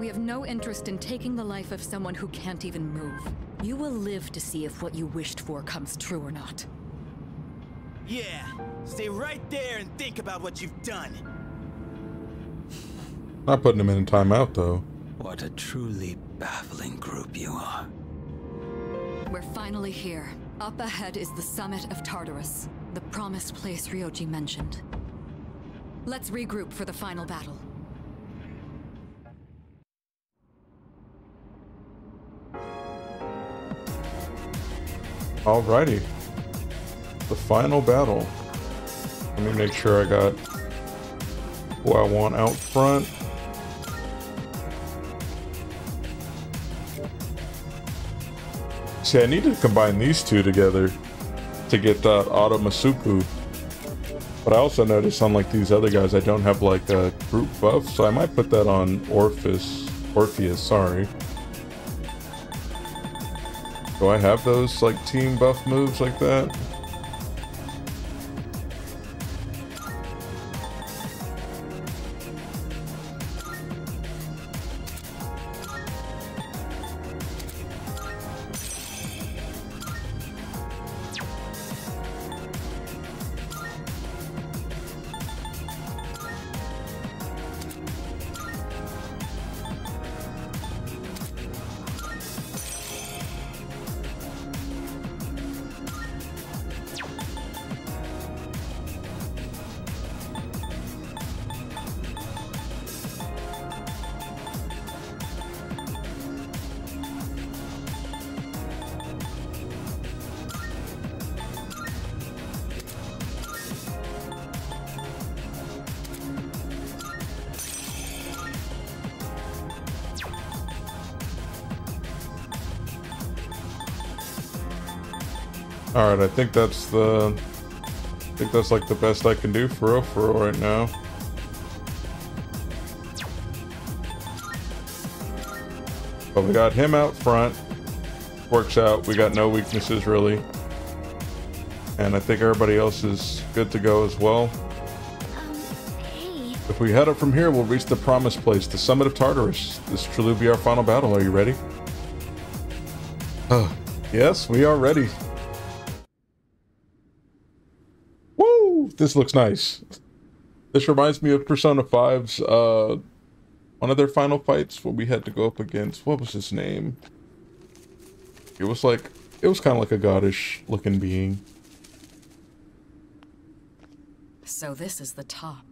We have no interest in taking the life of someone who can't even move. You will live to see if what you wished for comes true or not. Yeah, stay right there and think about what you've done. Not putting him in timeout, though. What a truly baffling group you are. We're finally here. Up ahead is the summit of Tartarus, the promised place Ryoji mentioned. Let's regroup for the final battle. Alrighty. The final battle. Let me make sure I got who I want out front. See, I need to combine these two together to get that Auto Masuku. But I also noticed, unlike these other guys, I don't have like a group buff, so I might put that on Orpheus, sorry. Do I have those, like, team buff moves like that? All right, I think that's like the best I can do for real right now. But we got him out front. Works out. We got no weaknesses really. And I think everybody else is good to go as well. Hey. If we head up from here, we'll reach the promised place, the summit of Tartarus. This will truly be our final battle. Are you ready? Yes, we are ready. Woo! This looks nice. This reminds me of Persona 5's, one of their final fights where we had to go up against, what was his name? It was kind of like a goddish looking being. So this is the top.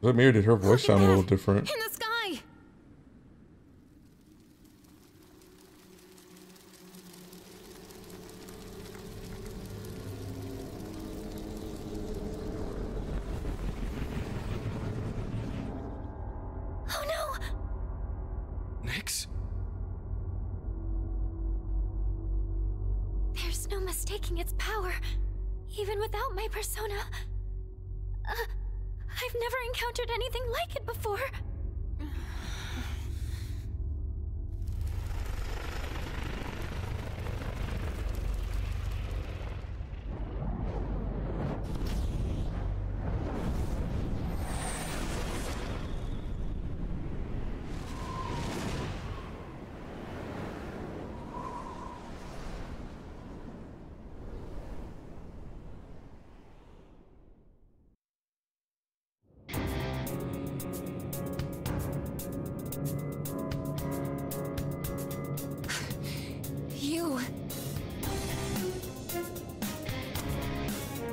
Was it me or did her voice sound a little different? In the sky.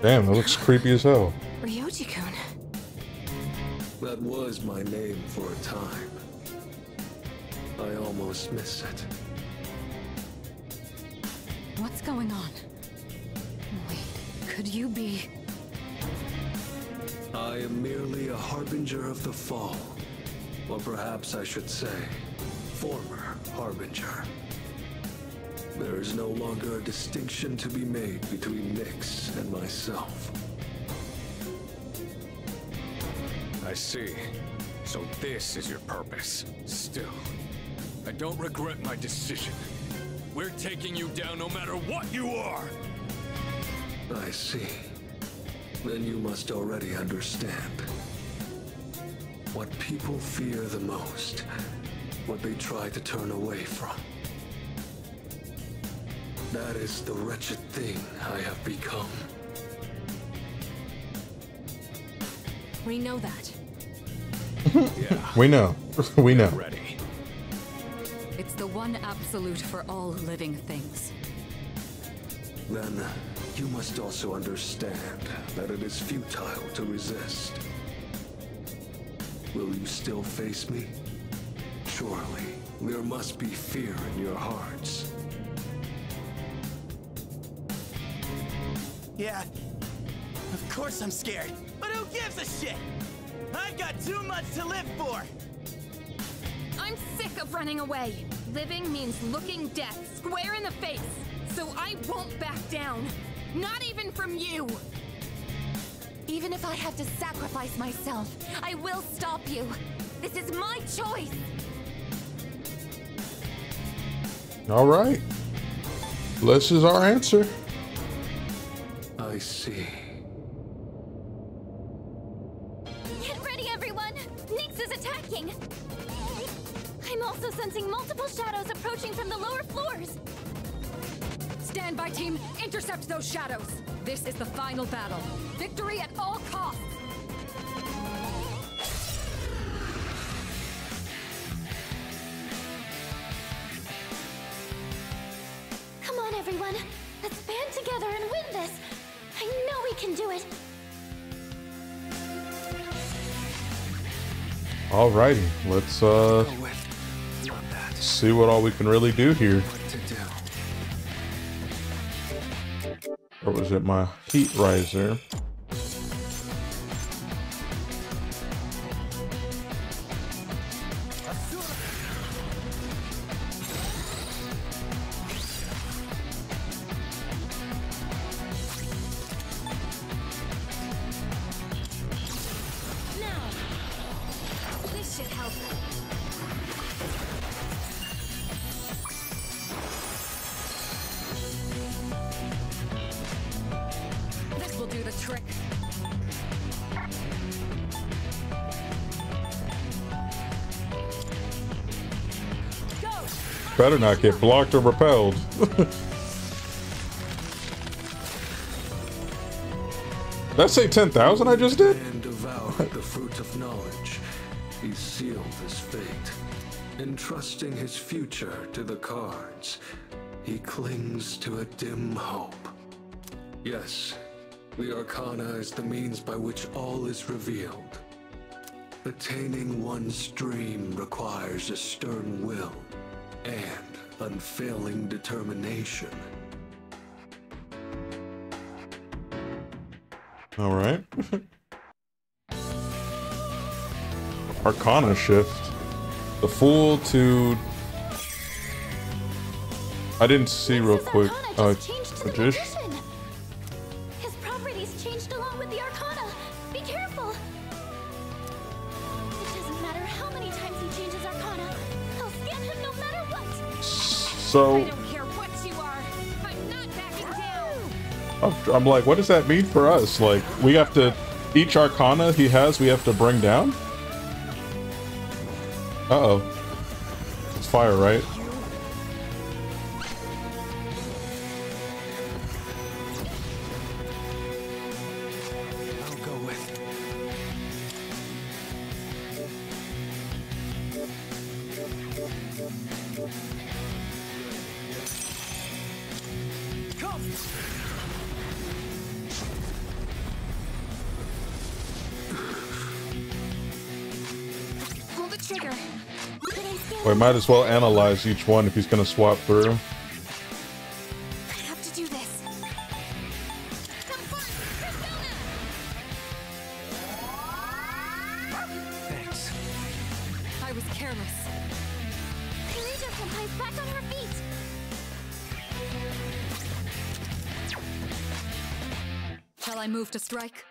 Damn, that looks creepy as hell. Ryoji-kun. That was my name for a time. I almost miss it. What's going on? Wait, could you be... I am merely a harbinger of the fall. Or perhaps I should say, former harbinger. There is no longer a distinction to be made between Nyx and myself. I see. So this is your purpose. Still, I don't regret my decision. We're taking you down no matter what you are! I see. Then you must already understand. What people fear the most, what they try to turn away from. That is the wretched thing I have become. We know that. Yeah. We know. We know. Ready. It's the one absolute for all living things. Then you must also understand that it is futile to resist. Will you still face me? Surely, there must be fear in your hearts. Yeah, of course I'm scared, but who gives a shit? I've got too much to live for! I'm sick of running away. Living means looking death square in the face, so I won't back down. Not even from you! Even if I have to sacrifice myself, I will stop you. This is my choice! Alright. This is our answer. I see. Get ready, everyone! Nyx is attacking! I'm also sensing multiple shadows approaching from the lower floors! Stand by, team! Intercept those shadows! This is the final battle. Victory at all costs! Come on, everyone! Let's band together and win this! I know we can do it! Alrighty, let's see what all we can really do here. Or was it my heat riser? Better not get blocked or repelled. That say 10,000 I just did? And devoured the fruit of knowledge. He sealed his fate, entrusting his future to the cards. He clings to a dim hope. Yes, the Arcana is the means by which all is revealed. Attaining one's dream requires a stern will and unfailing determination. All right. Arcana shift. The fool to... I didn't see real quick. Magician. His properties changed along with the Arcana. Be careful. It doesn't matter how many times he changes Arcana. I'll scan him no matter what. So I don't care what you are. I'm not backing down. I'm like, what does that mean for us? Like, we have to... Each Arcana he has, we have to bring down? Uh-oh. It's fire, right? Well, I might as well analyze each one if he's going to swap through. Strike.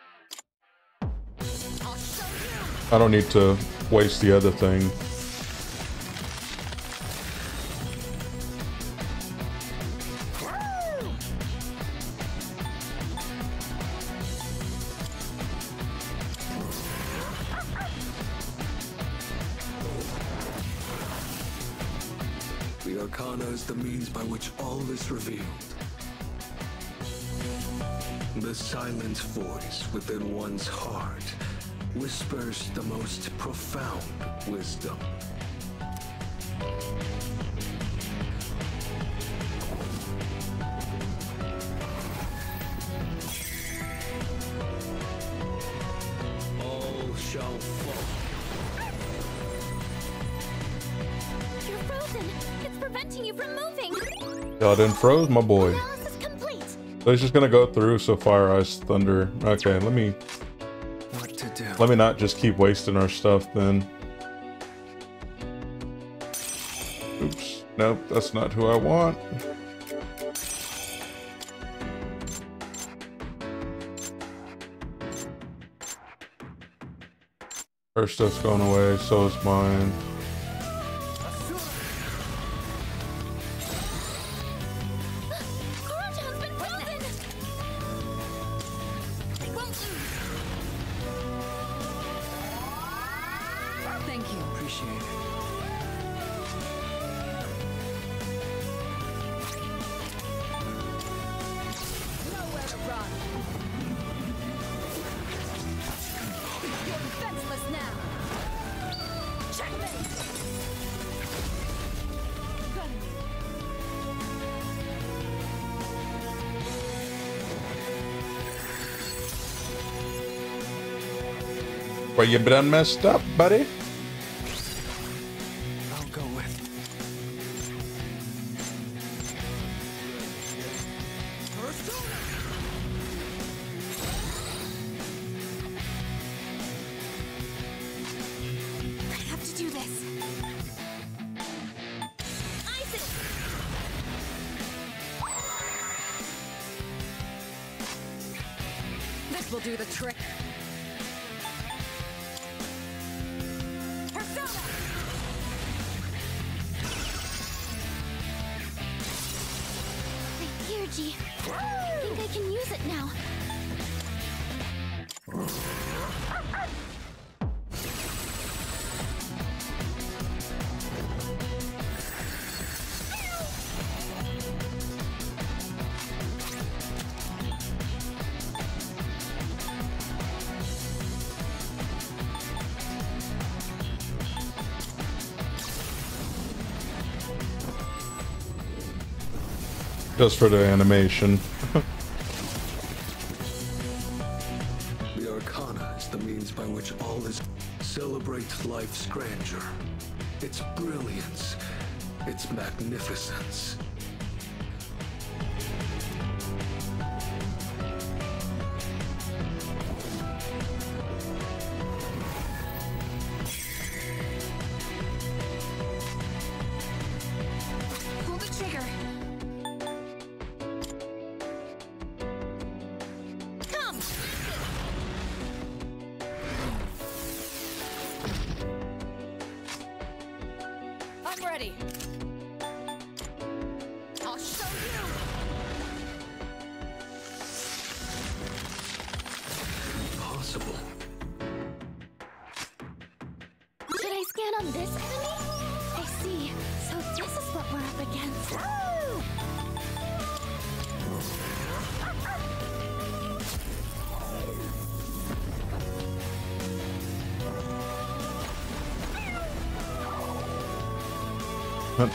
I don't need to waste the other thing. The Arcana is the means by which all is revealed. The silent voice within one's heart whispers the most profound wisdom. All shall fall. You're frozen. It's preventing you from moving. God, and froze, my boy. So he's just gonna go through, so fire, ice, thunder. Okay, let me not just keep wasting our stuff then. Oops. Nope, that's not who I want. Her stuff's going away, so is mine. You done messed up, buddy. I'll go with. I have to do this. This will do the trick. Just for the animation. The Arcana is the means by which all is. Celebrate life's grandeur, its brilliance, its magnificence.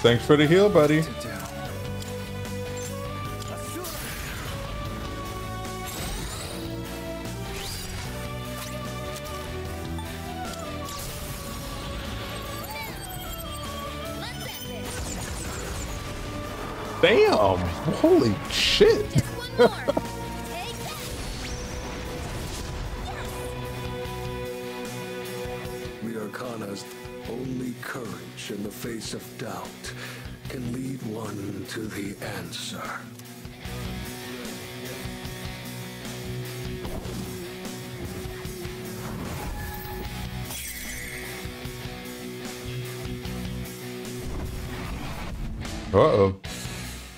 Thanks for the heal, buddy. Damn! Holy shit! The Arcana's only courage in the face of doubt can lead one to the answer. Uh-oh.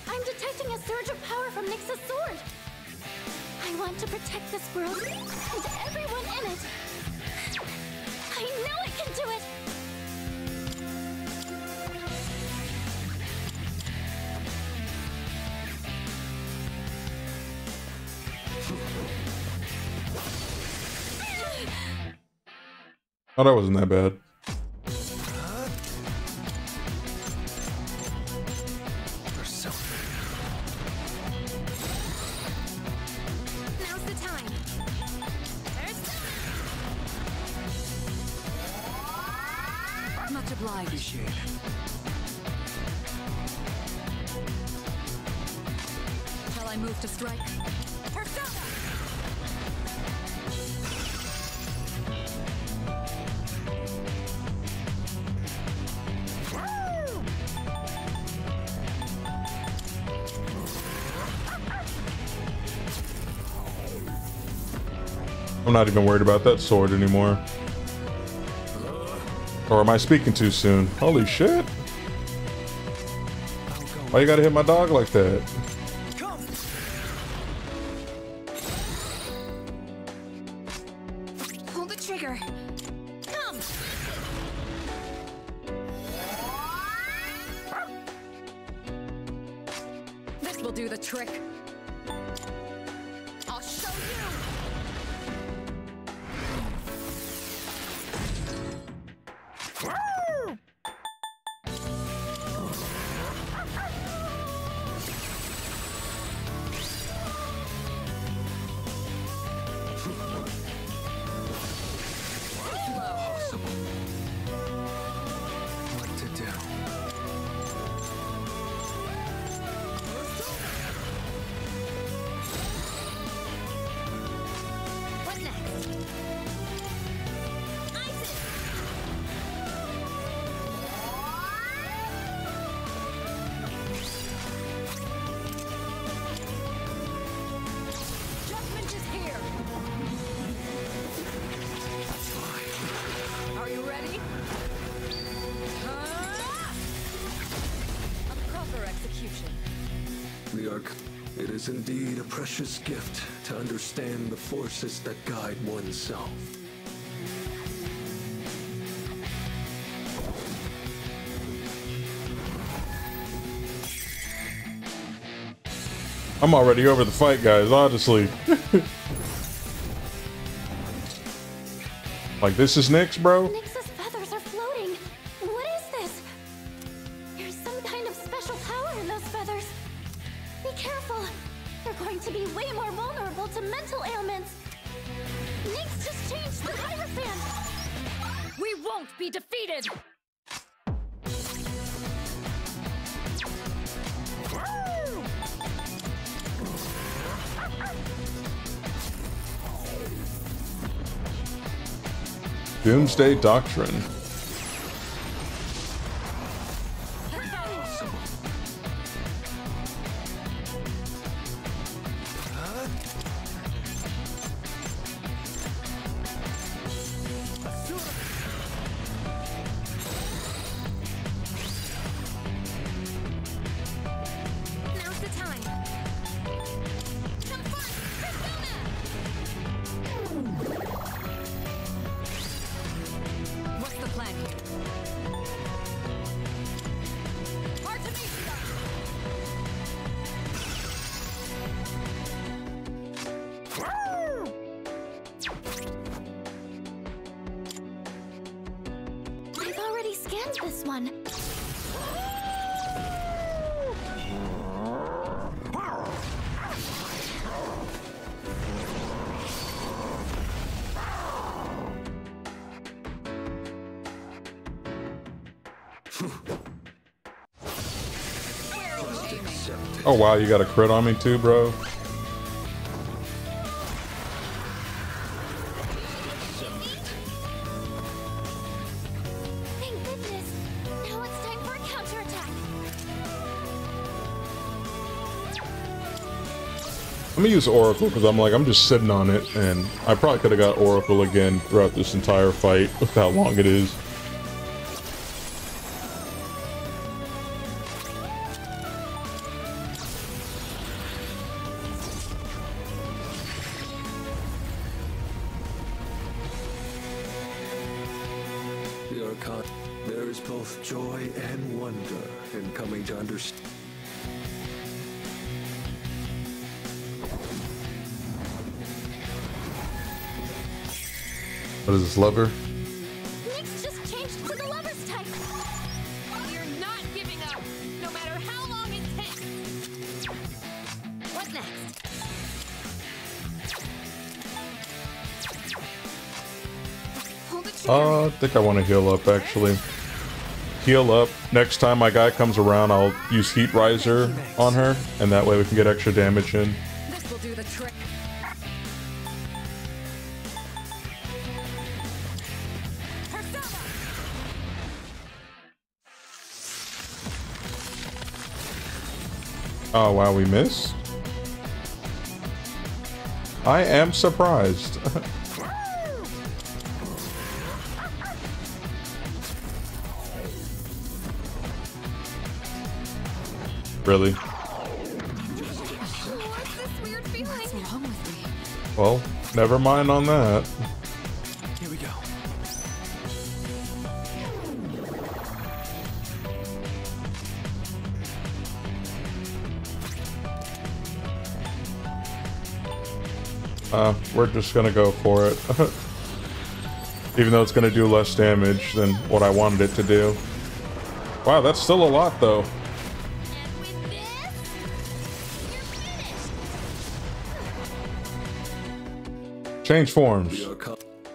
I'm detecting a surge of power from Nyx's sword. I want to protect this world and everyone in it. I know I can do it. Oh, that wasn't that bad. I'm not even worried about that sword anymore. Or am I speaking too soon? Holy shit! Why you gotta hit my dog like that? Hold the trigger. Come. This will do the trick. I'll show you. It is indeed a precious gift to understand the forces that guide oneself. I'm already over the fight, guys, honestly. Like, this is Nyx, bro? Nyx's feathers are floating. What is this? There's some kind of special power in those feathers. Be careful! They're going to be way more vulnerable to mental ailments! Nyx just changed the hierophant! We won't be defeated! Doomsday Doctrine. This one. Oh wow, you got a crit on me too, bro. Let me use Oracle because I'm like, I'm just sitting on it, and I probably could have got Oracle again throughout this entire fight with how long it is. There is both joy and wonder in coming to understand. What is this, lover? Nyx just changed to the lover's type. You're not giving up, no matter how long it takes. What next? I think I want to heal up, actually. Heal up. Next time my guy comes around, I'll use Heat Riser on her, and that way we can get extra damage in. This will do the trick. Oh wow, we missed. I am surprised. Really? What's this weird feeling? What's wrong with me? Well, never mind on that. Here we go. We're just gonna go for it. Even though it's gonna do less damage than what I wanted it to do. Wow, that's still a lot though. Change forms.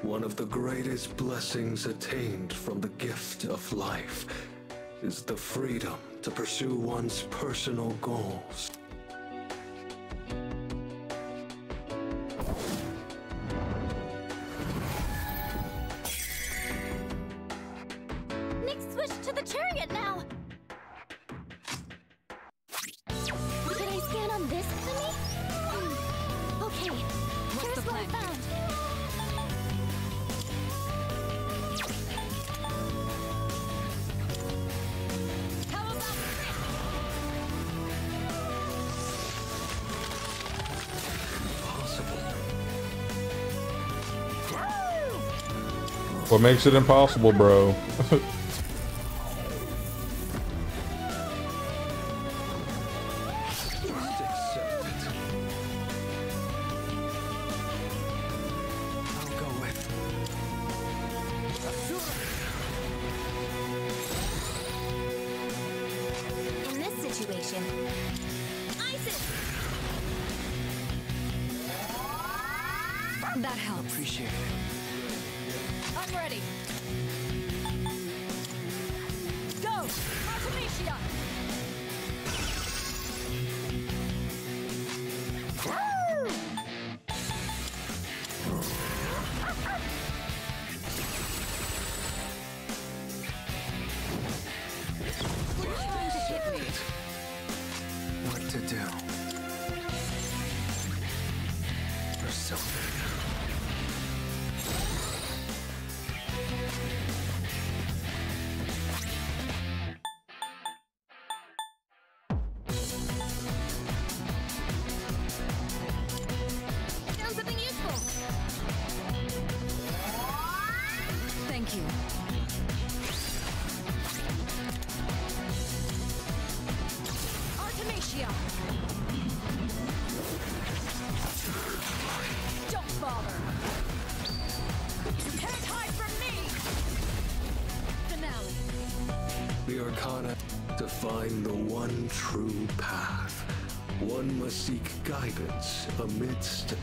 One of the greatest blessings attained from the gift of life is the freedom to pursue one's personal goals. What makes it impossible, bro?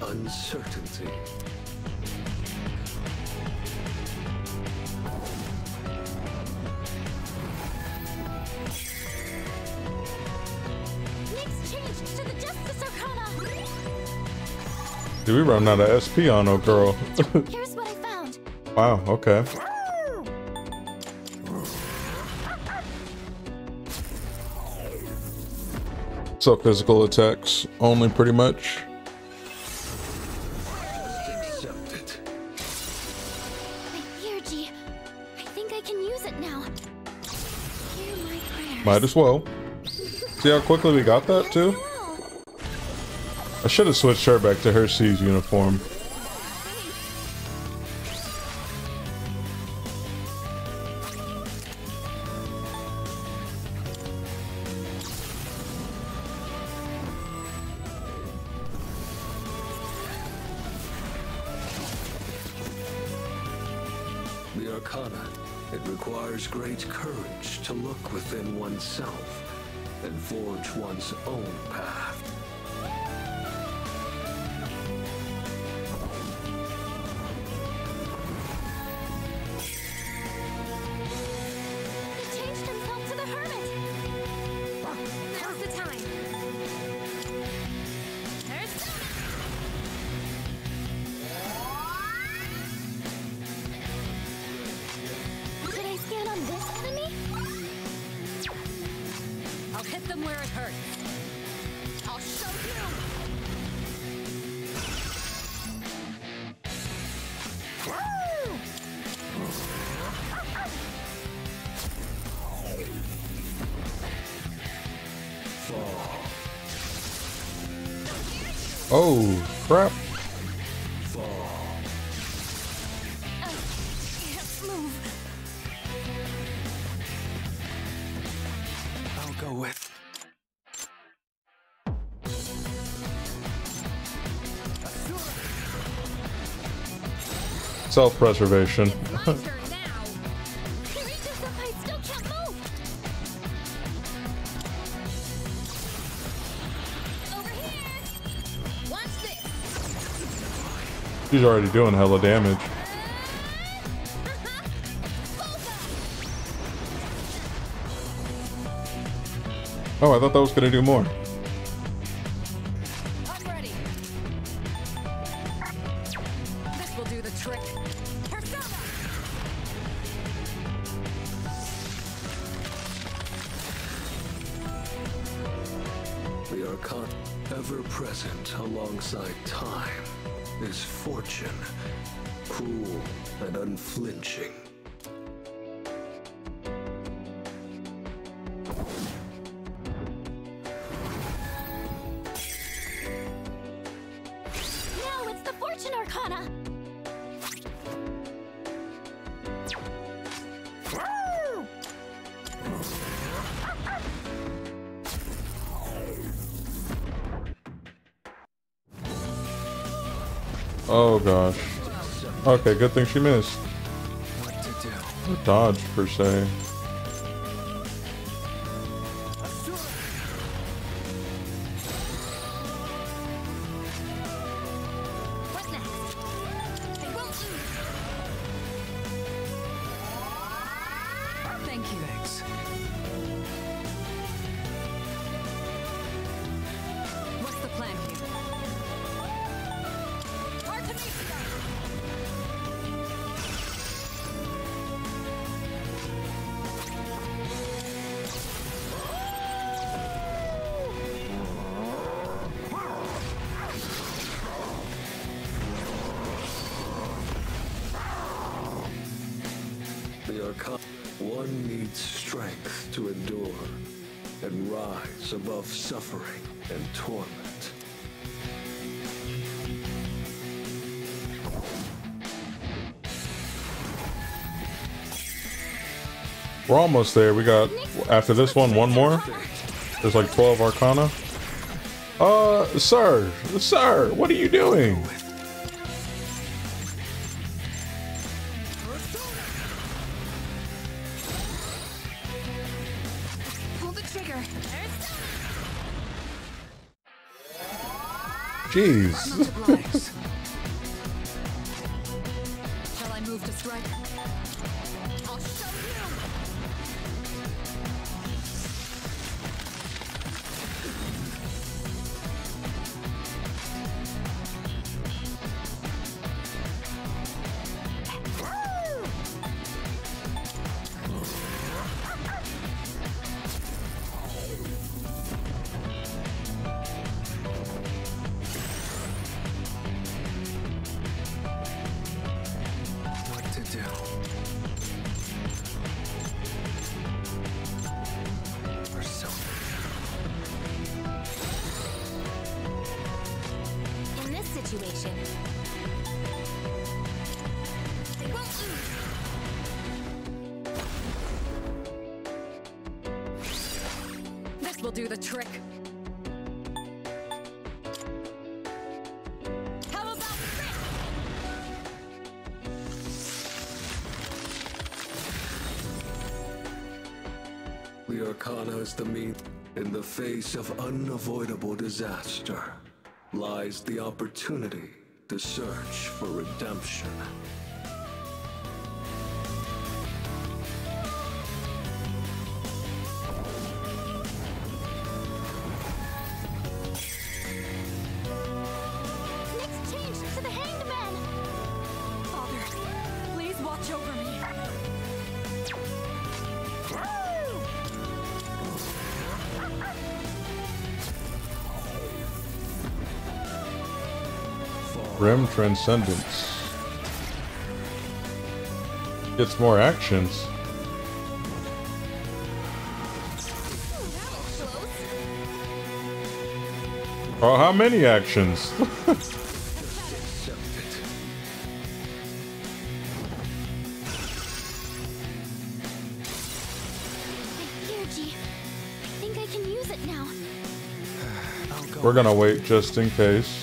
Uncertainty. Next Did we run out of SP on old girl? Here's what I found. Wow, okay. So physical attacks only pretty much. Might as well. See how quickly we got that too? I should have switched her back to her SEES uniform. The Arcana, it requires great courage to look within oneself and forge one's own path. Oh, crap. Fall. I can't move. I'll go with. Self-preservation. She's already doing hella damage. Oh, I thought that was gonna do more. I'm ready. This will do the trick. Persona! We are caught ever present alongside time. Is fortune, cruel and unflinching. Now it's the Fortune Arcana. Woo! Oh gosh. Okay, good thing she missed. What to do? No dodge per se. One needs strength to endure and rise above suffering and torment. We're almost there. We got, after this one, one more. There's like 12 Arcana. Sir, what are you doing? Jeez. Shall I move to strike? I'll show you. situation. They won't lose. This will do the trick. Arcana is the means. In the face of unavoidable disaster lies the opportunity to search for redemption. Grim Transcendence gets more actions. Oh, how many actions? We're gonna wait just in case.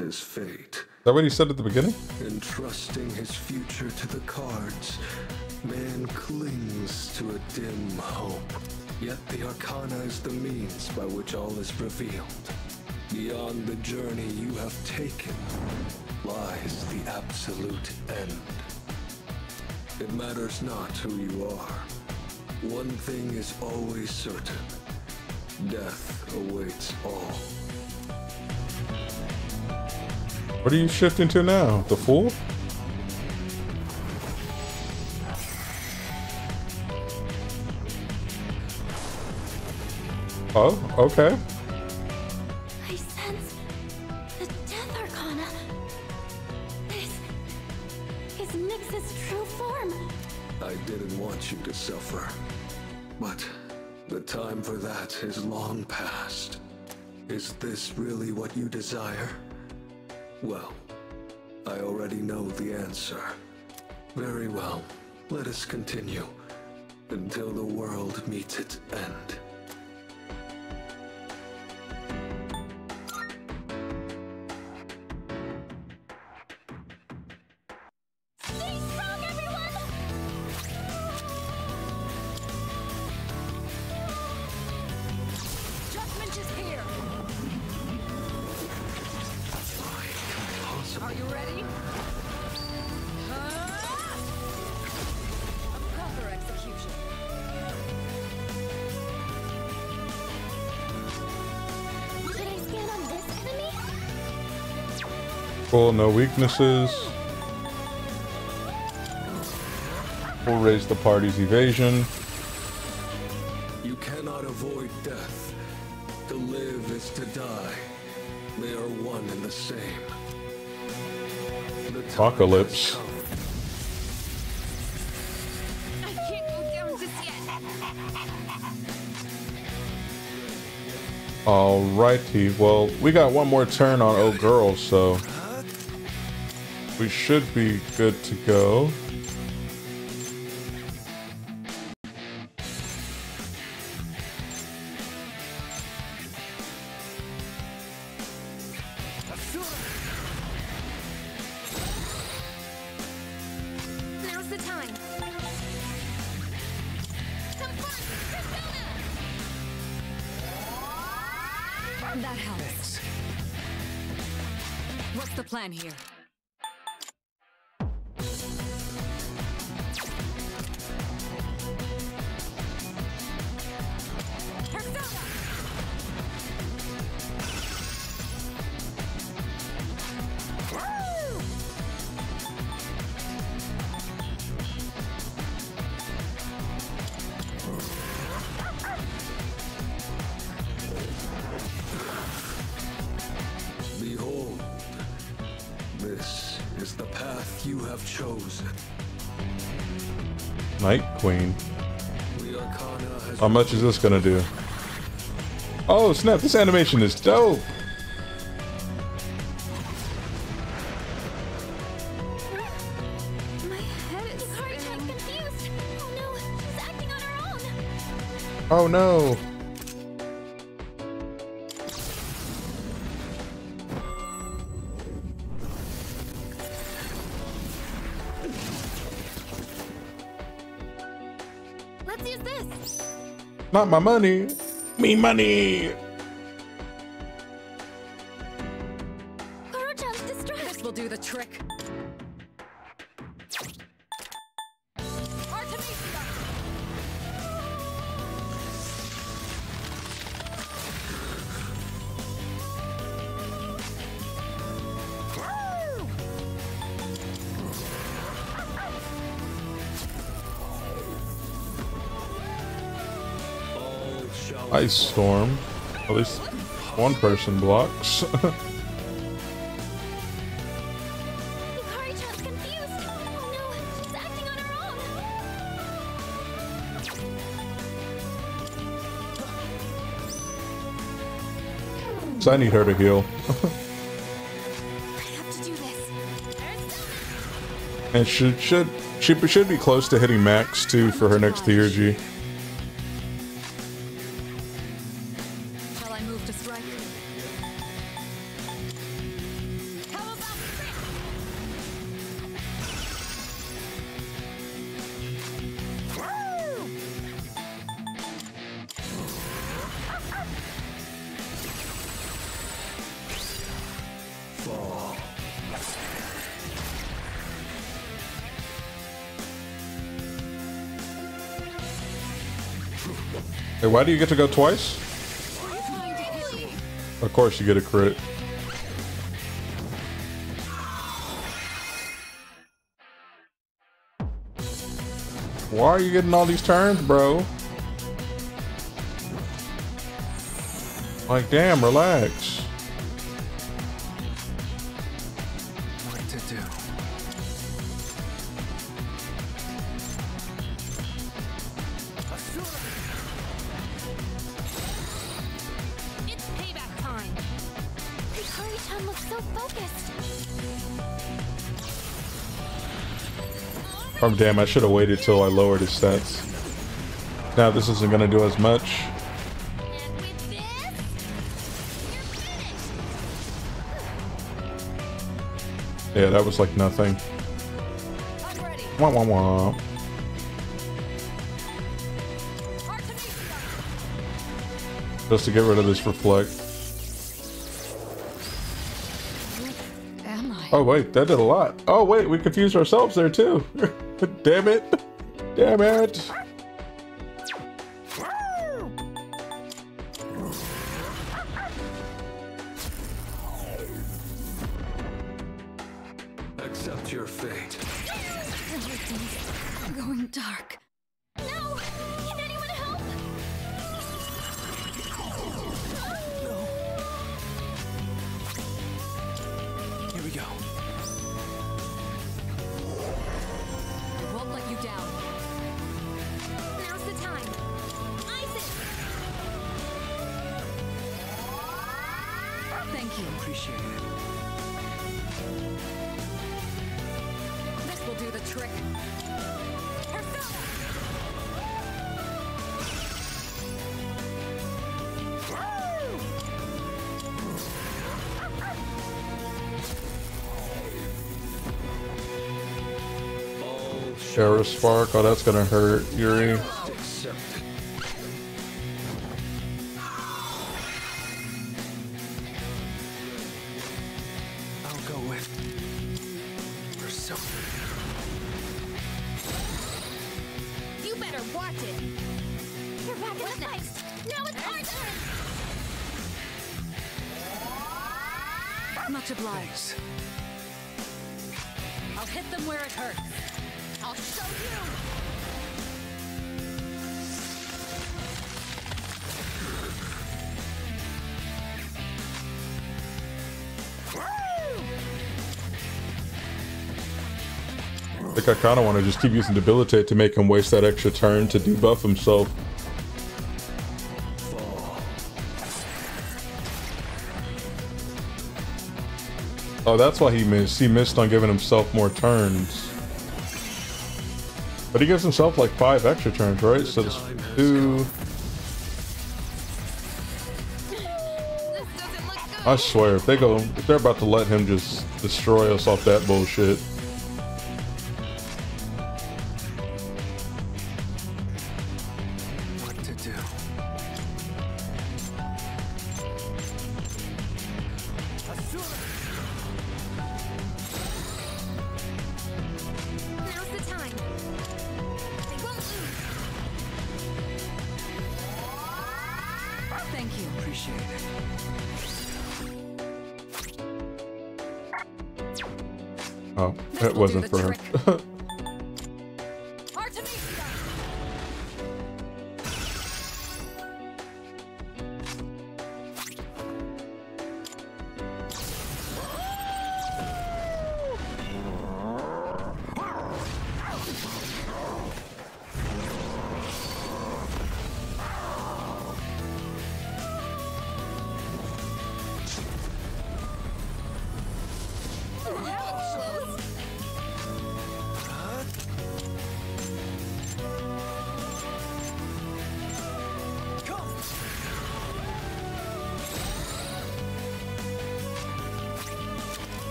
Is that what he said at the beginning? Entrusting his future to the cards, man clings to a dim hope. Yet the Arcana is the means by which all is revealed. Beyond the journey you have taken lies the absolute end. It matters not who you are. One thing is always certain. Death awaits all. What are you shifting to now? The Fool? Oh, okay. I sense the Death Arcana. This is Nyx's true form. I didn't want you to suffer, but the time for that is long past. Is this really what you desire? Well, I already know the answer. Very well, let us continue until the world meets its end. No weaknesses. We'll raise the party's evasion. You cannot avoid death. To live is to die. They are one and the same. The apocalypse. I can't go down just yet. Alrighty. Well, we got one more turn on Old Girl, so we should be good to go. Now's the time. Some fun, Persona! That helps. What's the plan here? Woo! This is the path you have chosen. Night Queen. How much is this gonna do? Oh snap, this animation is dope! My head is hard-time confused! Oh no, she's acting on her own! Oh no! Not my money, me money. Koro-chan's distress. This will do the trick. Ice storm. At least one person blocks. So I need her to heal. And she should be close to hitting max too for her next Kirijo. Why do you get to go twice? Of course you get a crit. Why are you getting all these turns, bro? Like, damn, relax. Oh damn, I should have waited till I lowered his stats. Now this isn't gonna do as much. Yeah, that was like nothing. Wah wah wah. Just to get rid of this reflect. Oh wait, that did a lot. Oh wait, we confused ourselves there too. Damn it. Damn it. Accept your fate. Everything's going dark. No! Can anyone help? No. Here we go. Terror Spark, oh that's gonna hurt, Yuri. think I kind of want to just keep using Debilitate to make him waste that extra turn to debuff himself. Oh, that's why he missed. He missed on giving himself more turns. But he gives himself like 5 extra turns, right? So it's 2. I swear, if they go, if they're about to let him just destroy us off that bullshit.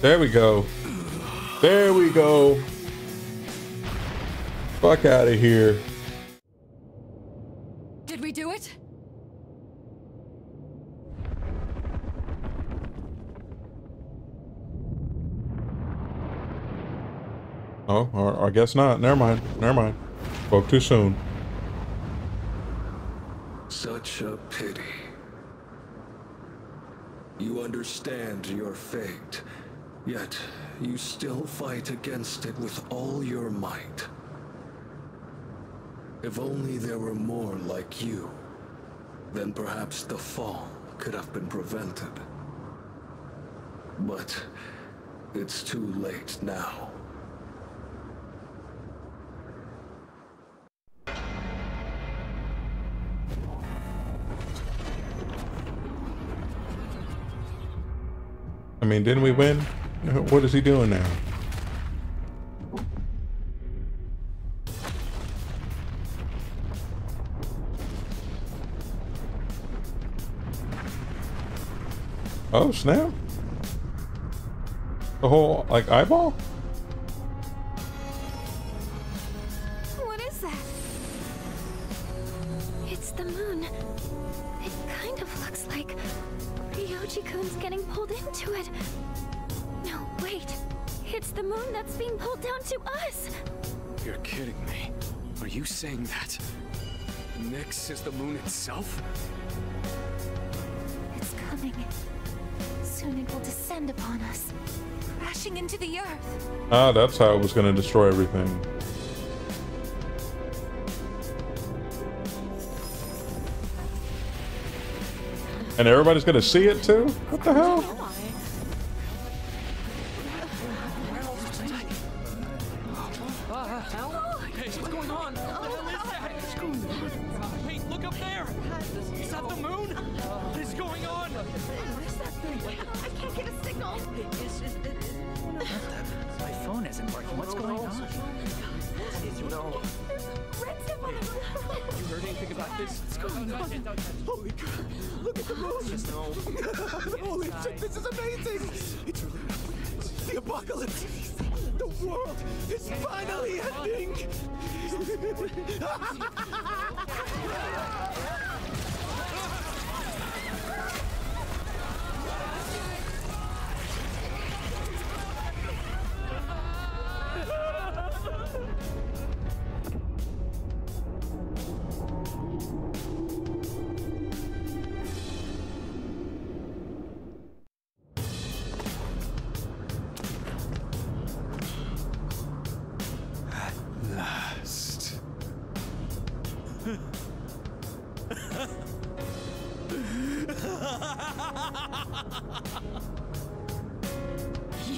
There we go. There we go. Fuck out of here. Did we do it? Oh, or I guess not. Never mind. Never mind. Spoke too soon. Such a pity. You understand your fate. Yet, you still fight against it with all your might. If only there were more like you, then perhaps the fall could have been prevented. But it's too late now. I mean, didn't we win? What is he doing now? Oh, snap. The whole, like, eyeball? What is that? It's the moon. It kind of looks like Ryoji-kun's getting pulled into it. Wait, it's the moon that's being pulled down to us! You're kidding me. Are you saying that Nyx is the moon itself? It's coming. Soon it will descend upon us, crashing into the earth. Ah, that's how it was going to destroy everything. And everybody's going to see it too? What the hell?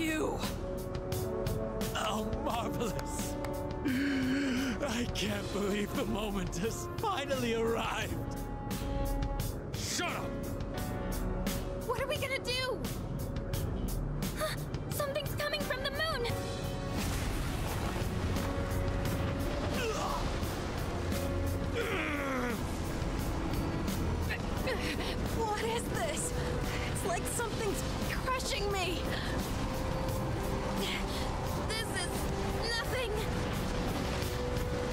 you. Oh, marvelous. I can't believe the moment has finally arrived. Shut up! What are we gonna do? Huh, something's coming from the moon! What is this? It's like something's crushing me! This is nothing!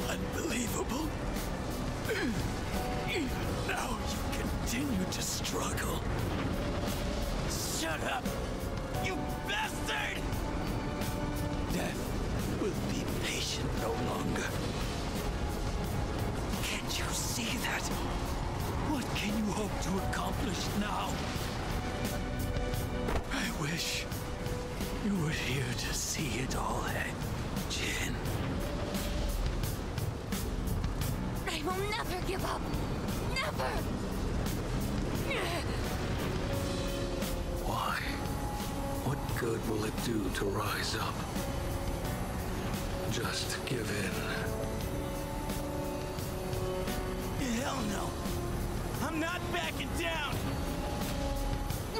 Unbelievable! Now you continue to struggle. Shut up, you bastard! Death will be patient no longer. Can't you see that? What can you hope to accomplish now? I wish you were here to see it all end, Jin. I will never give up! Never! Why? What good will it do to rise up? Just give in. Hell no! I'm not backing down!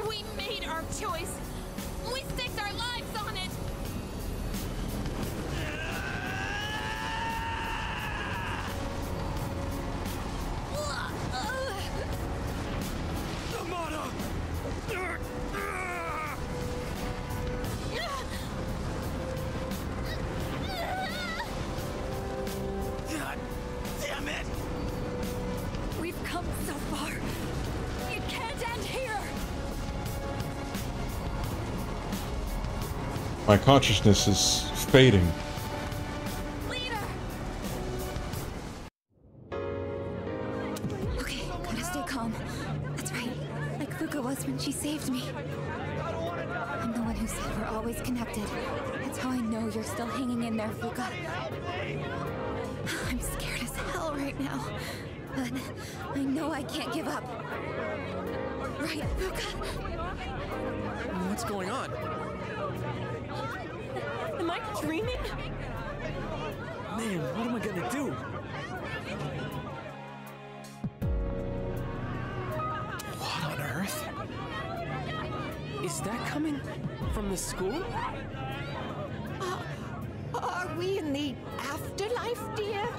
We made our choice! We staked our lives on it! God damn it! We've come so far. It can't end here. My consciousness is fading. Of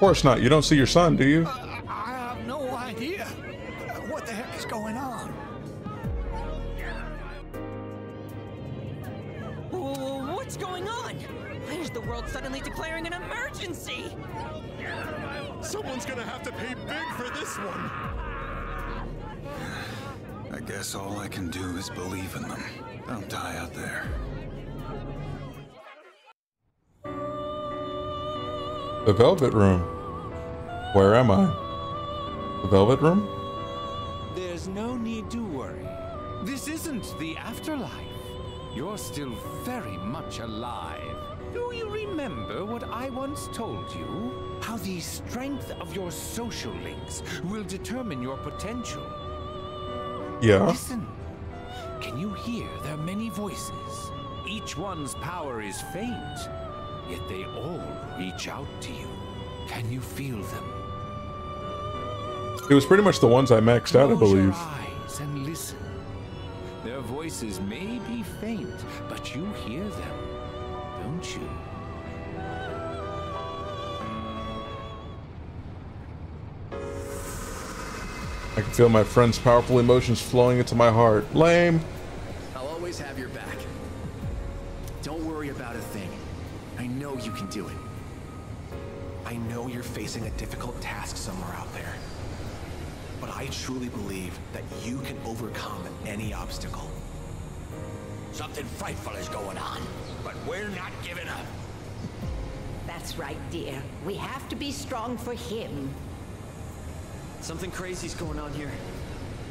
course not. You don't see your son, do you? I have no idea. What the heck is going on? What's going on? Why is the world suddenly declaring an emergency? Someone's gonna have to pay big for this one. I guess all I can do is believe in them. Don't die out there. The Velvet Room. Where am I? The Velvet Room? There's no need to worry. This isn't the afterlife. You're still very much alive. Do you remember what I once told you? How the strength of your social links will determine your potential. Yeah. Listen. Can you hear their many voices? Each one's power is faint. Yet they all reach out to you. Can you feel them? It was pretty much the ones I maxed out, I believe. Close your eyes and listen. Their voices may be faint, but you hear them, don't you? I can feel my friend's powerful emotions flowing into my heart. Lame. I'll always have your back. Don't worry about a thing. I know you can do it. I know you're facing a difficult task somewhere out there. But I truly believe that you can overcome any obstacle. Something frightful is going on, but we're not giving up. That's right, dear. We have to be strong for him. Something crazy's going on here.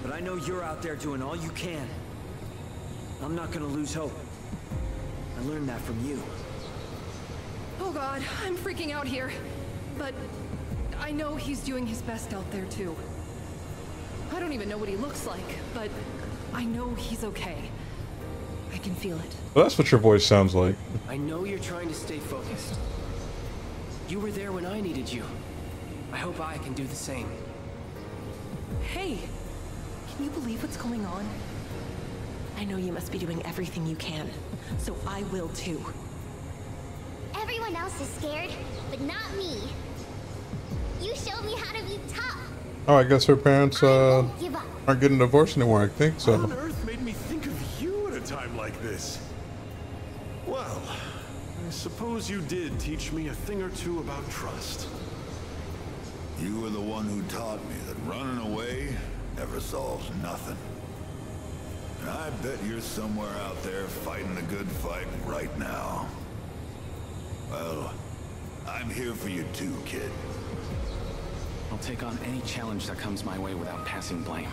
But I know you're out there doing all you can. I'm not gonna lose hope. I learned that from you. Oh God, I'm freaking out here, but I know he's doing his best out there too. I don't even know what he looks like, but I know he's okay. I can feel it. Well, that's what your voice sounds like. I know you're trying to stay focused. You were there when I needed you. I hope I can do the same. Hey, can you believe what's going on? I know you must be doing everything you can, so I will too. Everyone else is scared, but not me. You showed me how to be tough. Oh, I guess her parents aren't getting divorced anymore, I think so. What on earth made me think of you at a time like this? Well, I suppose you did teach me a thing or two about trust. You were the one who taught me that running away never solves nothing. And I bet you're somewhere out there fighting a good fight right now. Well, I'm here for you too, kid. I'll take on any challenge that comes my way without passing blame.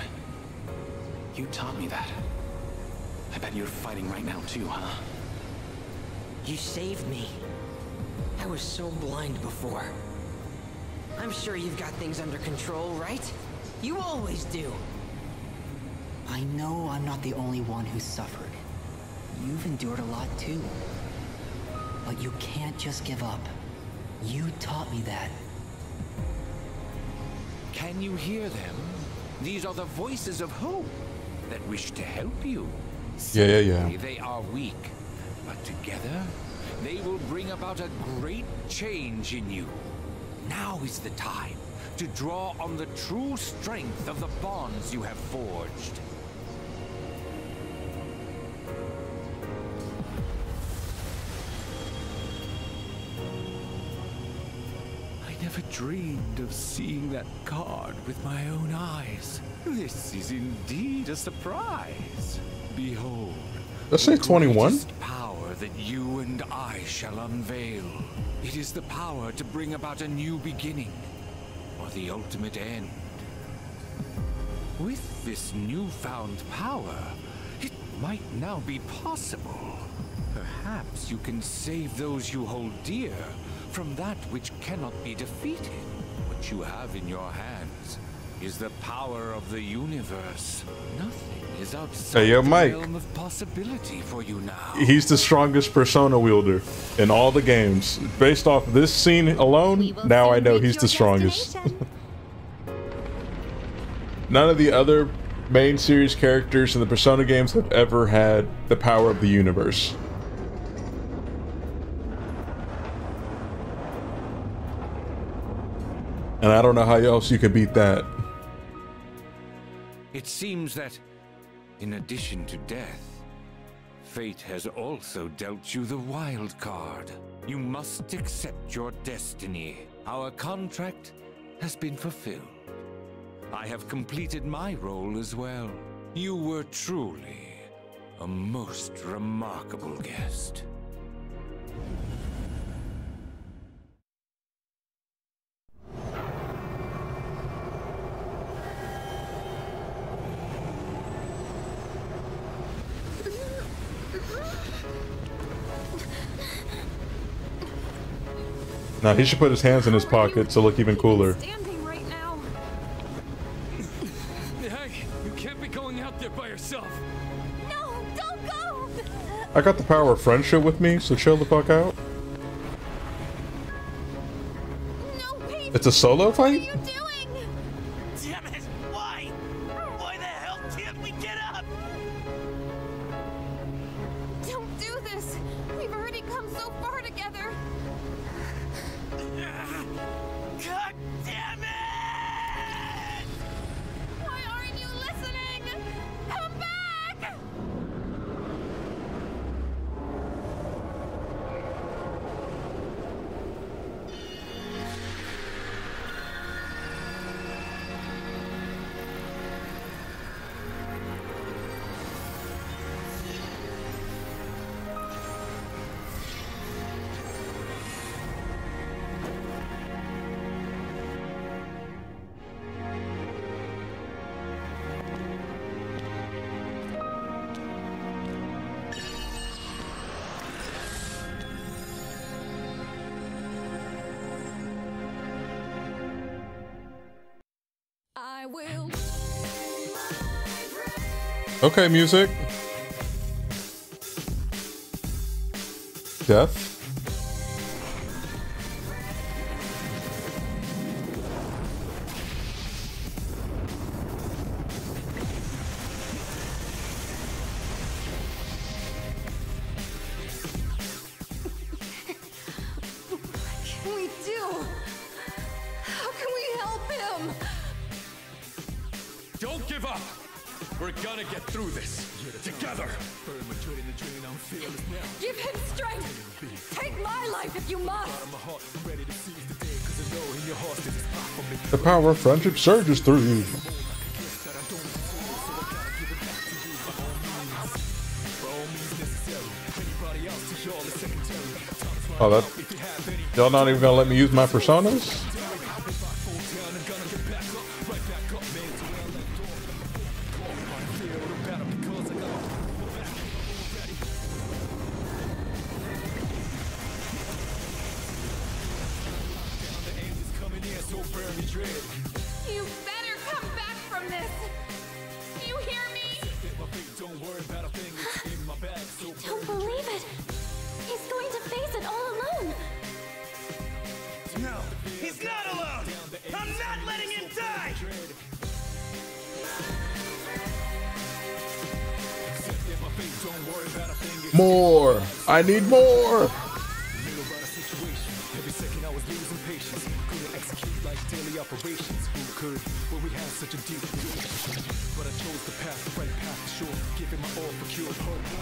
You taught me that. I bet you're fighting right now too, huh? You saved me. I was so blind before. I'm sure you've got things under control, right? You always do. I know I'm not the only one who's suffered. You've endured a lot too. But you can't just give up. You taught me that. Can you hear them? These are the voices of hope that wish to help you. Yeah, yeah, yeah. They are weak, but together they will bring about a great change in you. Now is the time to draw on the true strength of the bonds you have forged. I never dreamed of seeing that card with my own eyes. This is indeed a surprise. Behold, that's the 21 power that you and I shall unveil. It is the power to bring about a new beginning, or the ultimate end. With this newfound power, it might now be possible. Perhaps you can save those you hold dear from that which cannot be defeated. What you have in your hands is the power of the universe. Nothing is outside the realm of possibility for you now. He's the strongest Persona wielder in all the games. Based off this scene alone, now I know he's the strongest. None of the other main series characters in the Persona games have ever had the power of the universe. And I don't know how else you could beat that. It seems that, in addition to death, fate has also dealt you the wild card. You must accept your destiny. Our contract has been fulfilled. I have completed my role as well. You were truly a most remarkable guest. Now he should put his hands in his pocket to look even cooler. Standing right now. Hey, you can't be going out there by yourself. No, don't go. I got the power of friendship with me, so chill the fuck out. No, Pete, it's a solo fight? What are you doing? Damn it! Why? Why the hell can't we get up? Don't do this. We've already come so far together. God damn it! Why aren't you listening? Come back! Okay, music. death. Power of friendship surges through you. Oh, that. Y'all not even gonna let me use my personas? I need more!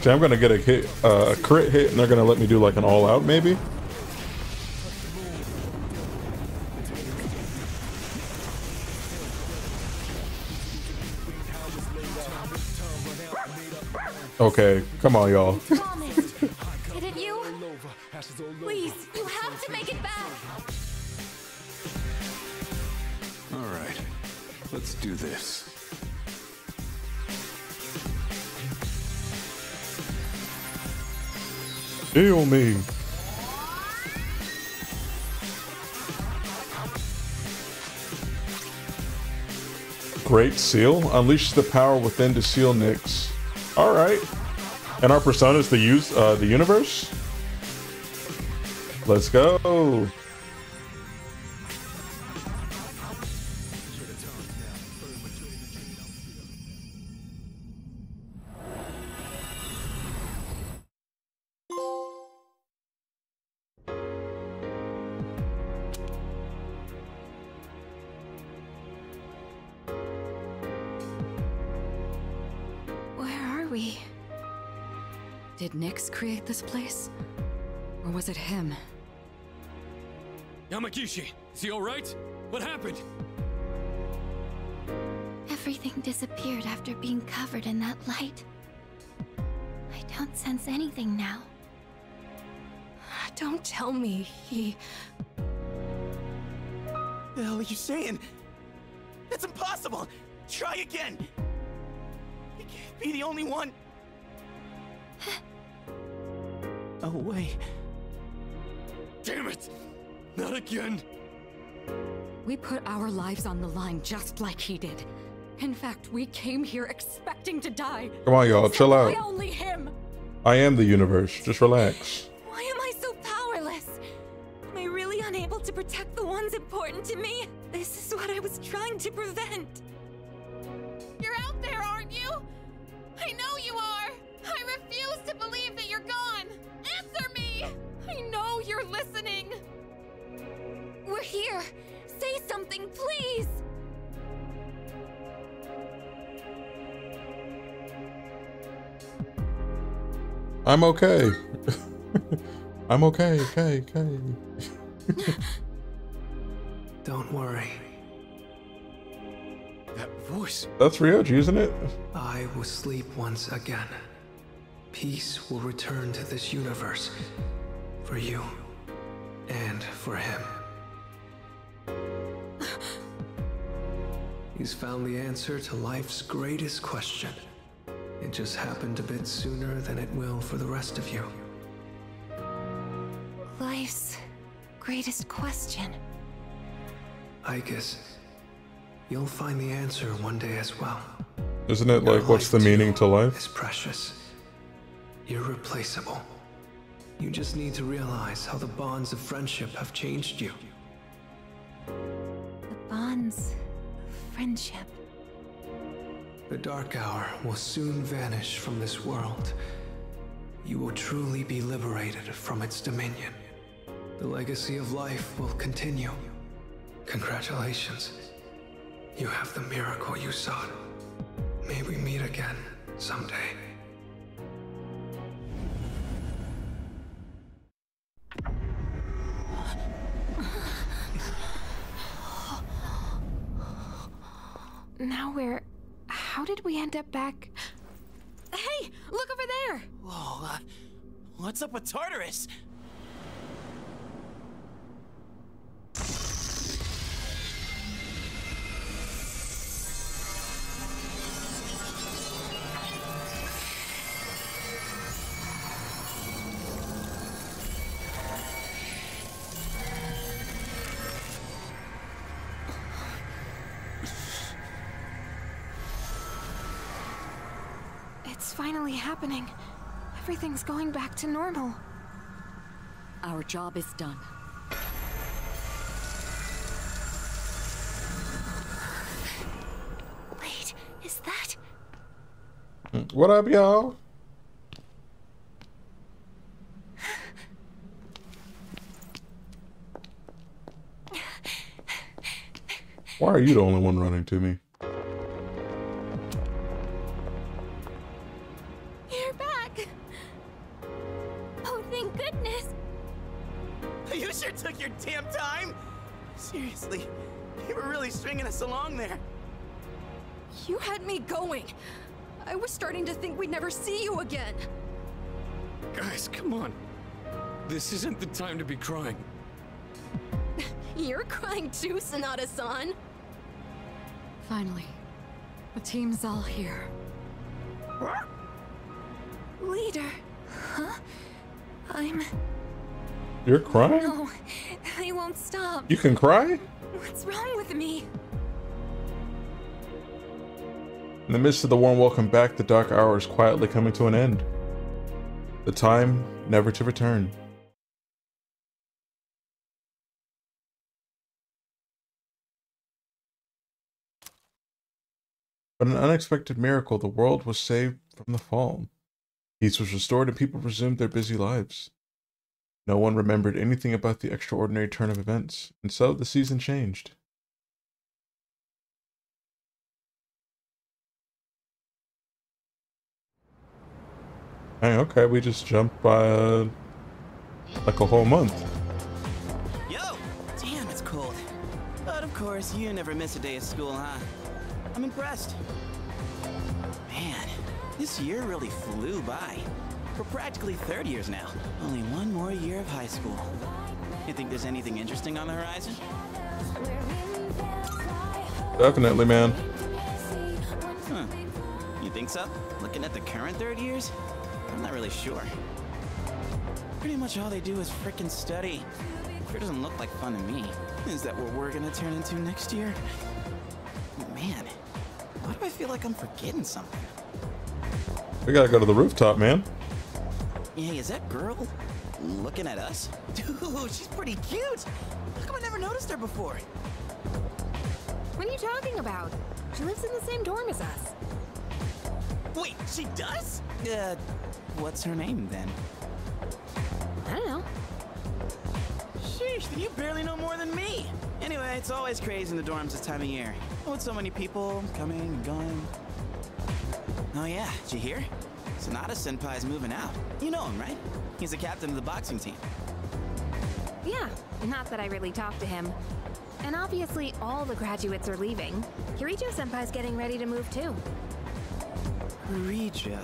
See, I'm gonna get a hit, a crit hit, and they're gonna let me do like an all-out maybe? Okay, come on y'all. Heal me. Great Seal. Unleash the power within to seal Nyx. Alright. And our persona is to use the universe. Let's go. Create this place? Or was it him? Yamagishi, is he all right? What happened? Everything disappeared after being covered in that light. I don't sense anything now. Don't tell me he... The hell are you saying? That's impossible! Try again! You can't be the only one! Away. Damn it! Not again! We put our lives on the line just like he did. In fact, we came here expecting to die. Come on, y'all, chill out. Only him. I am the universe. Just relax. Why am I so powerless? Am I really unable to protect the ones important to me? This is what I was trying to prevent. You're out there, aren't you? I know you are. I refuse to believe that you're gone. Answer me! I know you're listening. We're here. Say something, please. I'm okay. I'm okay, okay. Don't worry. That voice. That's Ryoji, isn't it? I will sleep once again. Peace will return to this universe, for you, and for him. He's found the answer to life's greatest question. It just happened a bit sooner than it will for the rest of you. Life's greatest question. Aegis, you'll find the answer one day as well. Isn't it like, what's the meaning to life? It's precious. Irreplaceable. You just need to realize how the bonds of friendship have changed you. The bonds of friendship. The dark hour will soon vanish from this world. You will truly be liberated from its dominion. The legacy of life will continue. Congratulations. You have the miracle you sought. May we meet again someday. Now we're... How did we end up back? Hey! Look over there! Whoa, what's up with Tartarus? Happening. Everything's going back to normal. Our job is done. Wait, is that? What up, y'all? Why are you the only one running to me? Again. Guys, come on. This isn't the time to be crying. You're crying too, Sonata-san. Finally, the team's all here. Leader, huh? You're crying? No, I won't stop. You can cry? What's wrong with me? In the midst of the warm welcome back, the dark hour is quietly coming to an end. The time never to return. But an unexpected miracle, the world was saved from the fall. Peace was restored and people resumed their busy lives. No one remembered anything about the extraordinary turn of events, and so the season changed. Okay, we just jumped by like a whole month. Yo, damn, it's cold. But of course, you never miss a day at school, huh? I'm impressed. Man, this year really flew by. We're practically third years now. Only one more year of high school. You think there's anything interesting on the horizon? Definitely, man. Huh. You think so? Looking at the current third years? I'm not really sure. Pretty much all they do is frickin' study. Sure doesn't look like fun to me. Is that what we're gonna turn into next year? Man, why do I feel like I'm forgetting something? We gotta go to the rooftop, man. Hey, is that girl looking at us? Dude, she's pretty cute. How come I never noticed her before? What are you talking about? She lives in the same dorm as us. Wait, she does? What's her name then? I don't know. Sheesh, you barely know more than me. Anyway, it's always crazy in the dorms this time of year. With so many people coming and going. Oh yeah, did you hear? Sonata-senpai's moving out. You know him, right? He's the captain of the boxing team. Yeah, not that I really talked to him. And obviously all the graduates are leaving. Kirijo-senpai's getting ready to move too. Kirijo.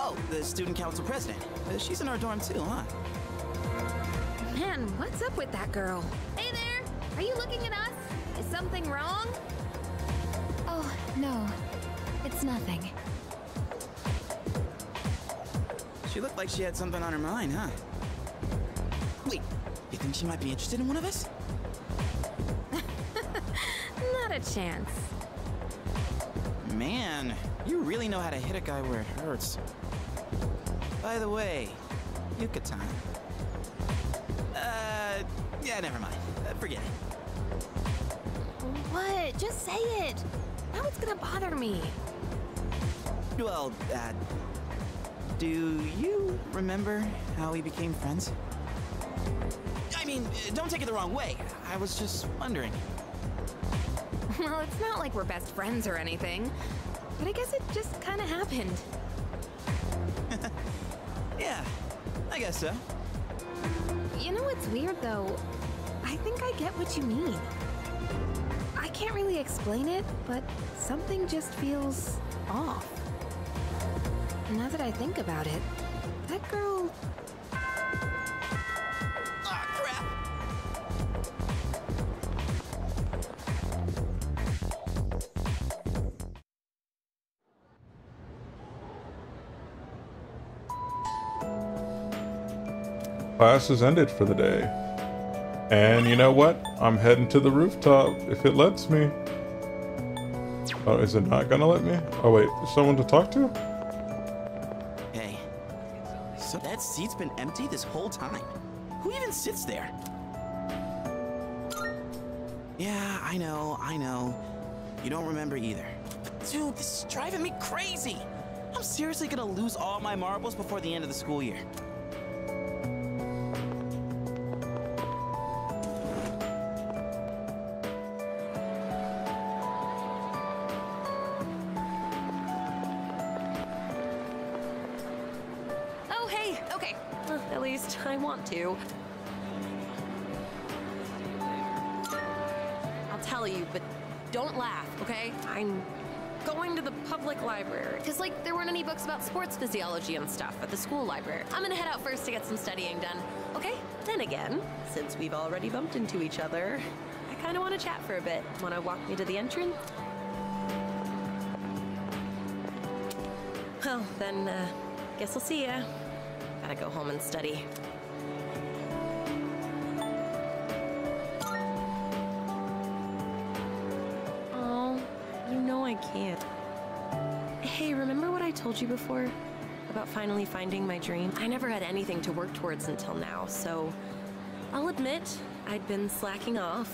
Oh, the student council president. She's in our dorm too, huh? Man, what's up with that girl? Hey there! Are you looking at us? Is something wrong? Oh, no. It's nothing. She looked like she had something on her mind, huh? Wait, you think she might be interested in one of us? Not a chance. Man, you really know how to hit a guy where it hurts. By the way, Yucatan. Yeah, never mind. Forget it. What? Just say it. Now it's gonna bother me. Well, do you remember how we became friends? I mean, don't take it the wrong way. I was just wondering. Well, it's not like we're best friends or anything, but I guess it just kind of happened. Yeah, I guess so. You know what's weird, though? I think I get what you mean. I can't really explain it, but something just feels off. Now that I think about it, that girl... Ah, crap! Class has ended for the day. And you know what? I'm heading to the rooftop, if it lets me. Oh, is it not gonna let me? Oh wait, there's someone to talk to? Hey. So that seat's been empty this whole time. Who even sits there? Yeah, I know. You don't remember either. Dude, this is driving me crazy! I'm seriously gonna lose all my marbles before the end of the school year. I'll tell you, but don't laugh, okay? I'm going to the public library. Because, like, there weren't any books about sports physiology and stuff at the school library. I'm gonna head out first to get some studying done, okay? Then again, since we've already bumped into each other, I kind of want to chat for a bit. Want to walk me to the entrance? Well, then, guess I'll see ya. Gotta go home and study. Can't. Hey, remember what I told you before about finally finding my dream? I never had anything to work towards until now, so I'll admit I'd been slacking off.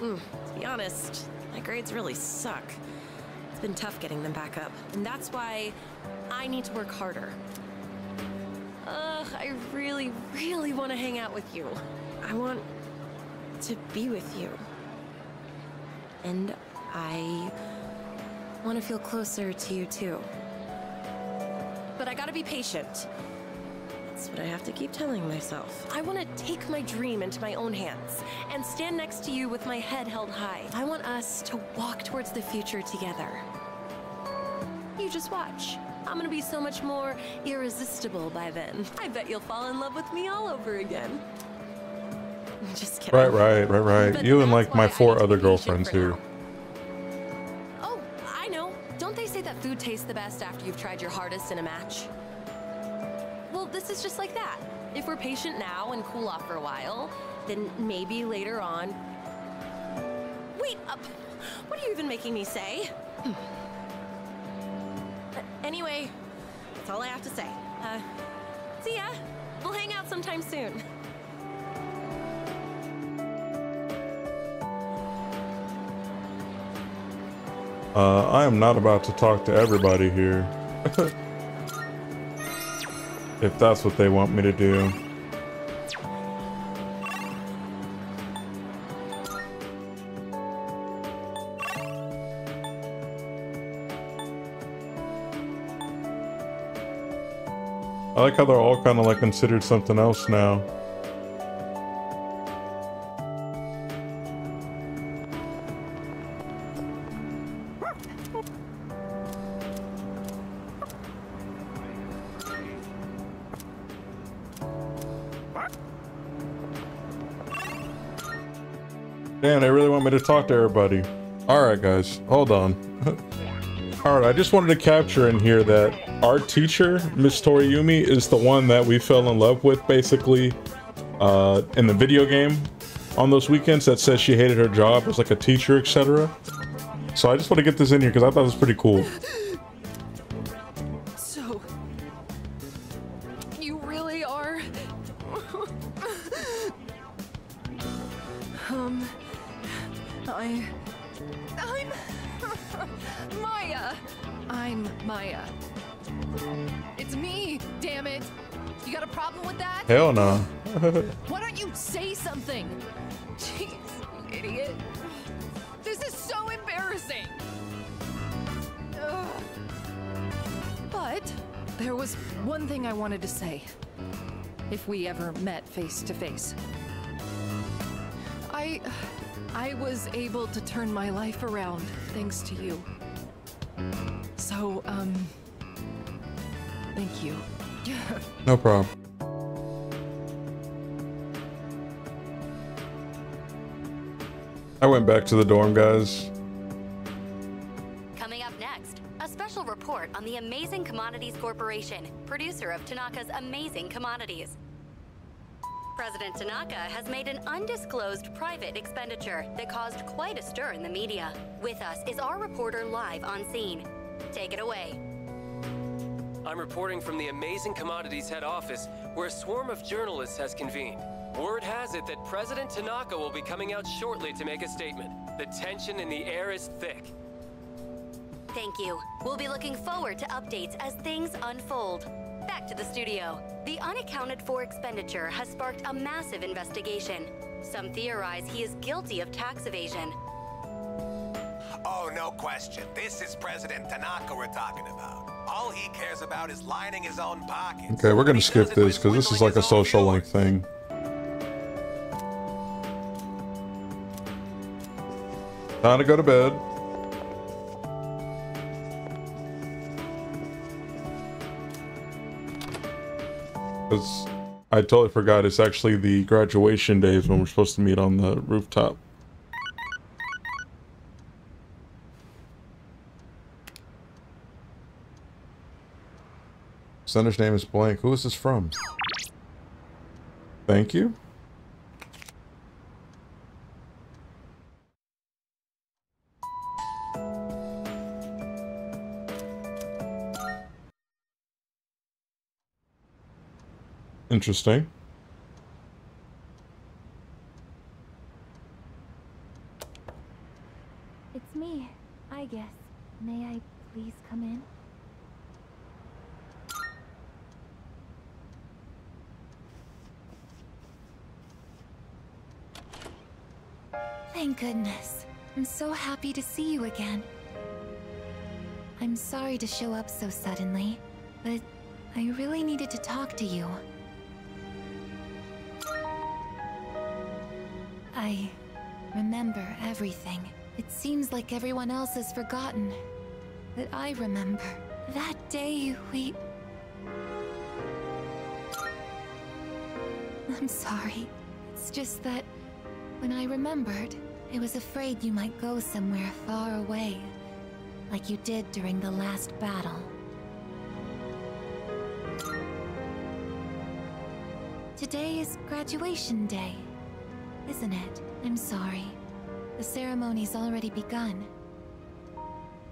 To be honest, my grades really suck. It's been tough getting them back up, and that's why I need to work harder. I really, really want to hang out with you. I want to be with you. And I want to feel closer to you, too. But I gotta be patient. That's what I have to keep telling myself. I want to take my dream into my own hands and stand next to you with my head held high. I want us to walk towards the future together. You just watch. I'm gonna be so much more irresistible by then. I bet you'll fall in love with me all over again. Just kidding. Right. But you and, like, my four other girlfriends who... Food tastes the best after you've tried your hardest in a match. Well, this is just like that. If we're patient now and cool off for a while, then maybe later on... Wait up! What are you even making me say? Anyway, that's all I have to say. See ya. We'll hang out sometime soon. I am not about to talk to everybody here. If that's what they want me to do. I like how they're all kind of like considered something else now. Man, they really want me to talk to everybody. Alright guys, hold on. Alright, I just wanted to capture in here that our teacher, Miss Toriyumi, is the one that we fell in love with, basically, in the video game on those weekends that says she hated her job as like a teacher, etc. So I just want to get this in here because I thought it was pretty cool. So, you really I'm Maya! I'm Maya. It's me, damn it! You got a problem with that? Hell no. Why don't you say something? Jeez, idiot. This is so embarrassing. Ugh. But there was one thing I wanted to say. If we ever met face to face. I was able to turn my life around thanks to you. So, thank you. No problem. I went back to the dorm, guys. Coming up next, a special report on the Amazing Commodities Corporation, producer of Tanaka's Amazing Commodities. President Tanaka has made an undisclosed private expenditure that caused quite a stir in the media. With us is our reporter live on scene. Take it away. I'm reporting from the Amazing Commodities head office, where a swarm of journalists has convened. Word has it that President Tanaka will be coming out shortly to make a statement. The tension in the air is thick. Thank you. We'll be looking forward to updates as things unfold. Back to the studio. The unaccounted for expenditure has sparked a massive investigation. Some theorize he is guilty of tax evasion. Oh, no question. This is President Tanaka we're talking about. All he cares about is lining his own pockets. Okay, we're going to skip this because this is like a social link thing. Time to go to bed. Because I totally forgot it's actually the graduation days when we're supposed to meet on the rooftop. Sender's name is blank. Who is this from? Thank you. Interesting. It's me, I guess. May I please come in? Thank goodness. I'm so happy to see you again. I'm sorry to show up so suddenly, but I really needed to talk to you. I remember everything. It seems like everyone else has forgotten. But I remember. That day we... I'm sorry. It's just that when I remembered, I was afraid you might go somewhere far away, like you did during the last battle. Today is graduation day. Isn't it? I'm sorry. The ceremony's already begun.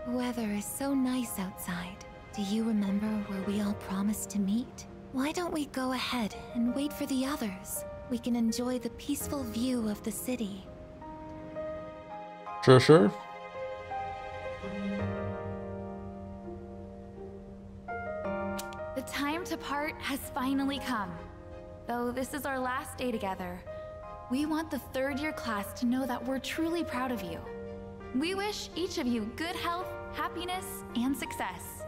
The weather is so nice outside. Do you remember where we all promised to meet? Why don't we go ahead and wait for the others? We can enjoy the peaceful view of the city. Sure, sure. The time to part has finally come. Though this is our last day together, we want the third-year class to know that we're truly proud of you. We wish each of you good health, happiness, and success.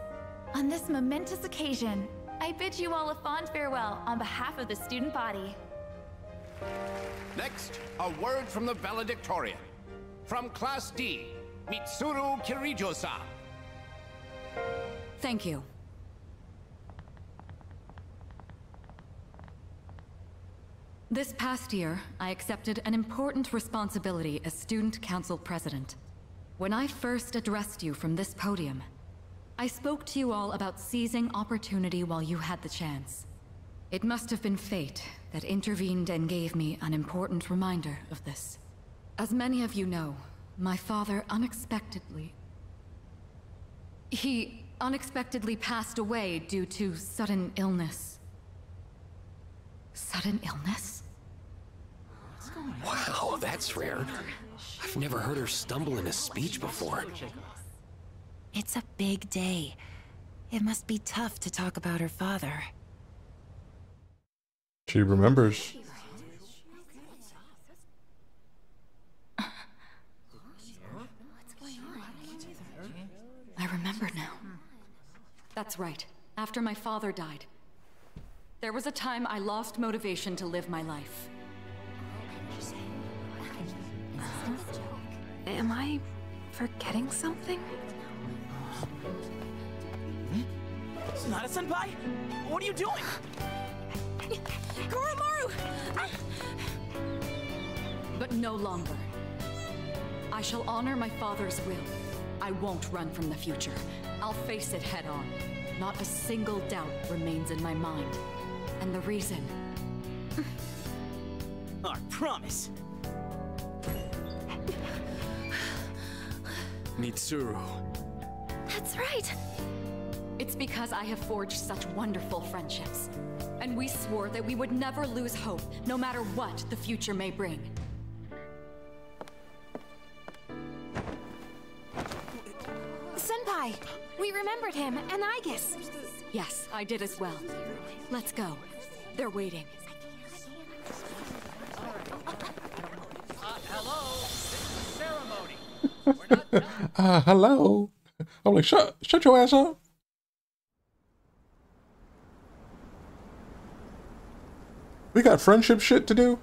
On this momentous occasion, I bid you all a fond farewell on behalf of the student body. Next, a word from the valedictorian. From Class D, Mitsuru Kirijo-san. Thank you. This past year, I accepted an important responsibility as Student Council President. When I first addressed you from this podium, I spoke to you all about seizing opportunity while you had the chance. It must have been fate that intervened and gave me an important reminder of this. As many of you know, my father unexpectedly passed away due to sudden illness. sudden illness? Wow, that's rare. I've never heard her stumble in a speech before. It's a big day. It must be tough to talk about her father. She remembers. I remember now. That's right. After my father died, there was a time I lost motivation to live my life. Am I forgetting something? Sonata-senpai? What are you doing? Koromaru! But no longer. I shall honor my father's will. I won't run from the future. I'll face it head on. Not a single doubt remains in my mind. And the reason... Our promise! Mitsuru. That's right! It's because I have forged such wonderful friendships. And we swore that we would never lose hope, no matter what the future may bring. Senpai! We remembered him, and Aegis! Yes, I did as well. Let's go. They're waiting. Hello? This is ceremony. We're not done. Hello? I'm like, shut your ass up. We got friendship shit to do?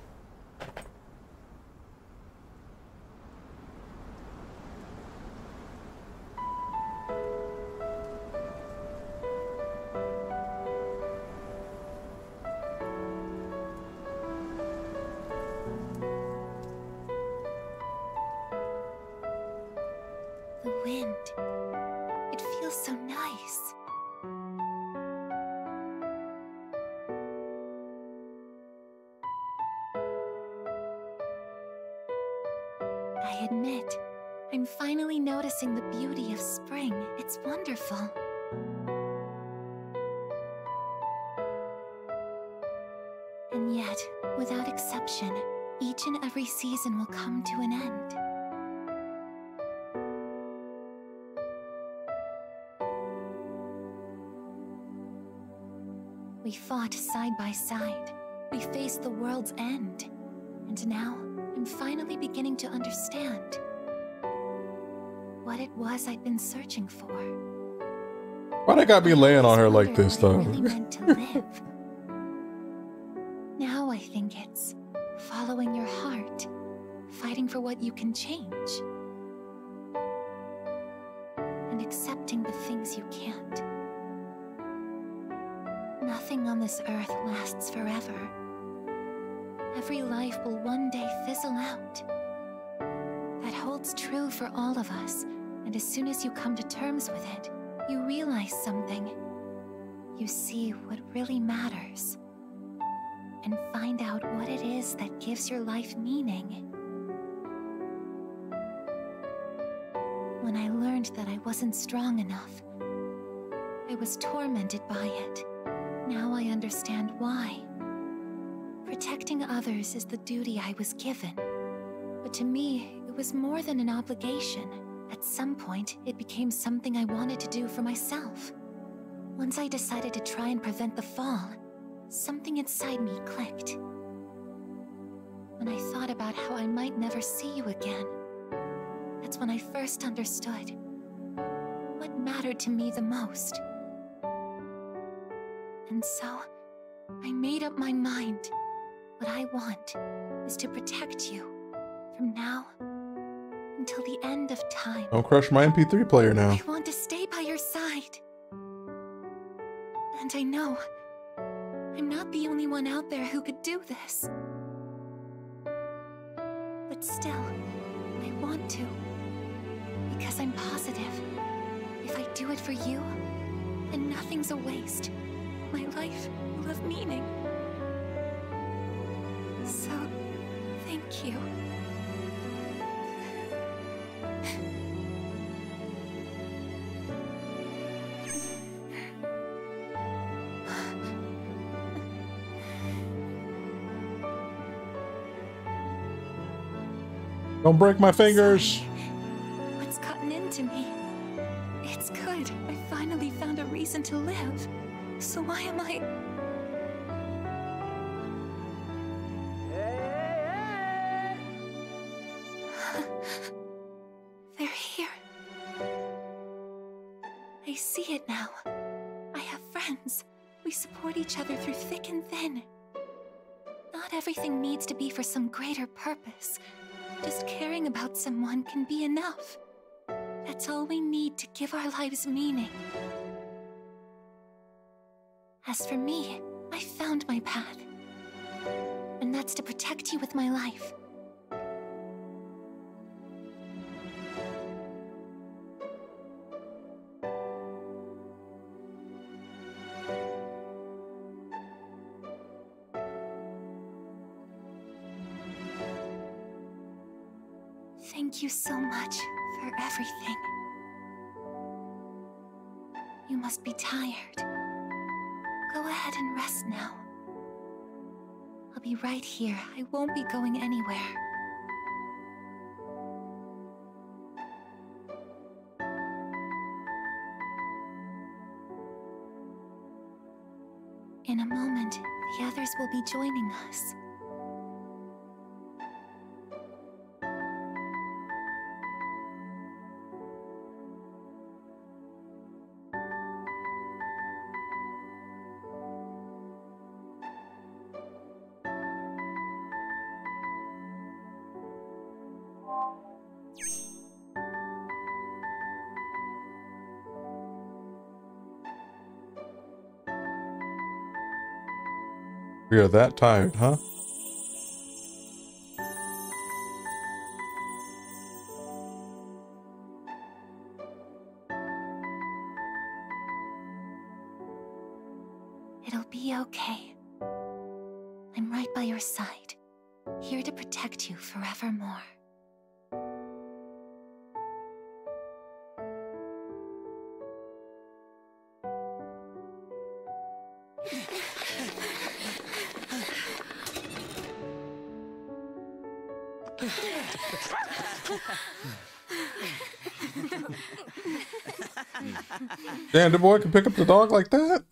Side by side, we faced the world's end, and now I'm finally beginning to understand what it was I'd been searching for. Why'd I gotta be laying on her like this, though? Really meant to live. Now I think it's following your heart, fighting for what you can change, and accepting the things you can't. Nothing on this earth lasts forever. Every life will one day fizzle out. That holds true for all of us, and as soon as you come to terms with it, you realize something. You see what really matters, and find out what it is that gives your life meaning. When I learned that I wasn't strong enough, I was tormented by it. Now I understand why. Protecting others is the duty I was given. But to me, it was more than an obligation. At some point, it became something I wanted to do for myself. Once I decided to try and prevent the fall, something inside me clicked. When I thought about how I might never see you again, that's when I first understood what mattered to me the most. And so, I made up my mind. What I want is to protect you from now until the end of time. Don't crush my MP3 player now. I want to stay by your side. And I know I'm not the only one out there who could do this. But still, I want to. Because I'm positive. If I do it for you, then nothing's a waste. My life will have meaning. So, thank you. Don't break my fingers. Sorry. What's gotten into me? It's good. I finally found a reason to live. So why am I... They're here. I see it now. I have friends. We support each other through thick and thin. Not everything needs to be for some greater purpose. Just caring about someone can be enough. That's all we need to give our lives meaning. As for me, I found my path. And that's to protect you with my life. Thank you so much for everything. You must be tired. Go ahead and rest now. I'll be right here. I won't be going anywhere. In a moment, the others will be joining us. We are that tired, huh? It'll be okay. I'm right by your side, here to protect you forevermore. Damn, the boy can pick up the dog like that?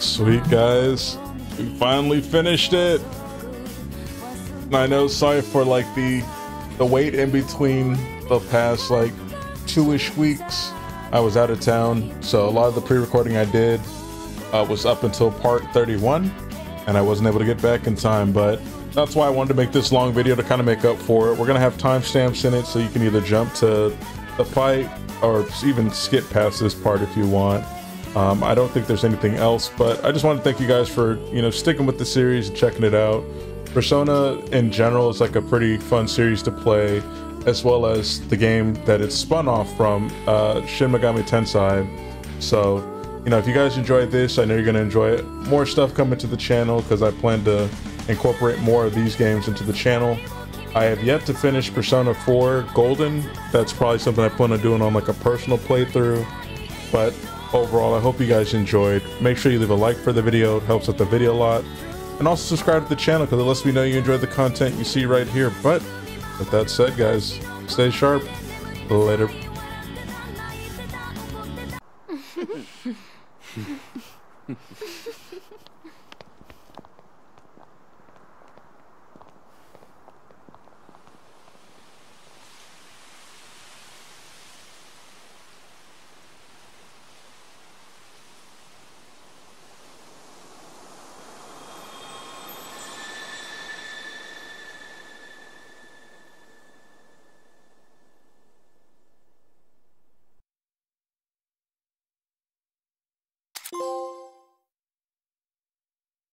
Sweet, guys. We finally finished it. I know, sorry for like the wait in between the past like 2-ish weeks. I was out of town, so a lot of the pre-recording I did was up until part 31, and I wasn't able to get back in time, but that's why I wanted to make this long video to kind of make up for it. We're gonna have timestamps in it, so you can either jump to the fight or even skip past this part if you want. I don't think there's anything else, but I just want to thank you guys for, you know, sticking with the series and checking it out. Persona in general is like a pretty fun series to play, as well as the game that it's spun off from, Shin Megami Tensei. So, you know, if you guys enjoyed this, I know you're gonna enjoy it. More stuff coming to the channel because I plan to incorporate more of these games into the channel. I have yet to finish Persona 4 Golden. That's probably something I plan on doing on like a personal playthrough. But overall, I hope you guys enjoyed. Make sure you leave a like for the video. It helps out the video a lot. And also subscribe to the channel because it lets me know you enjoyed the content you see right here. But with that said, guys, stay sharp. Later.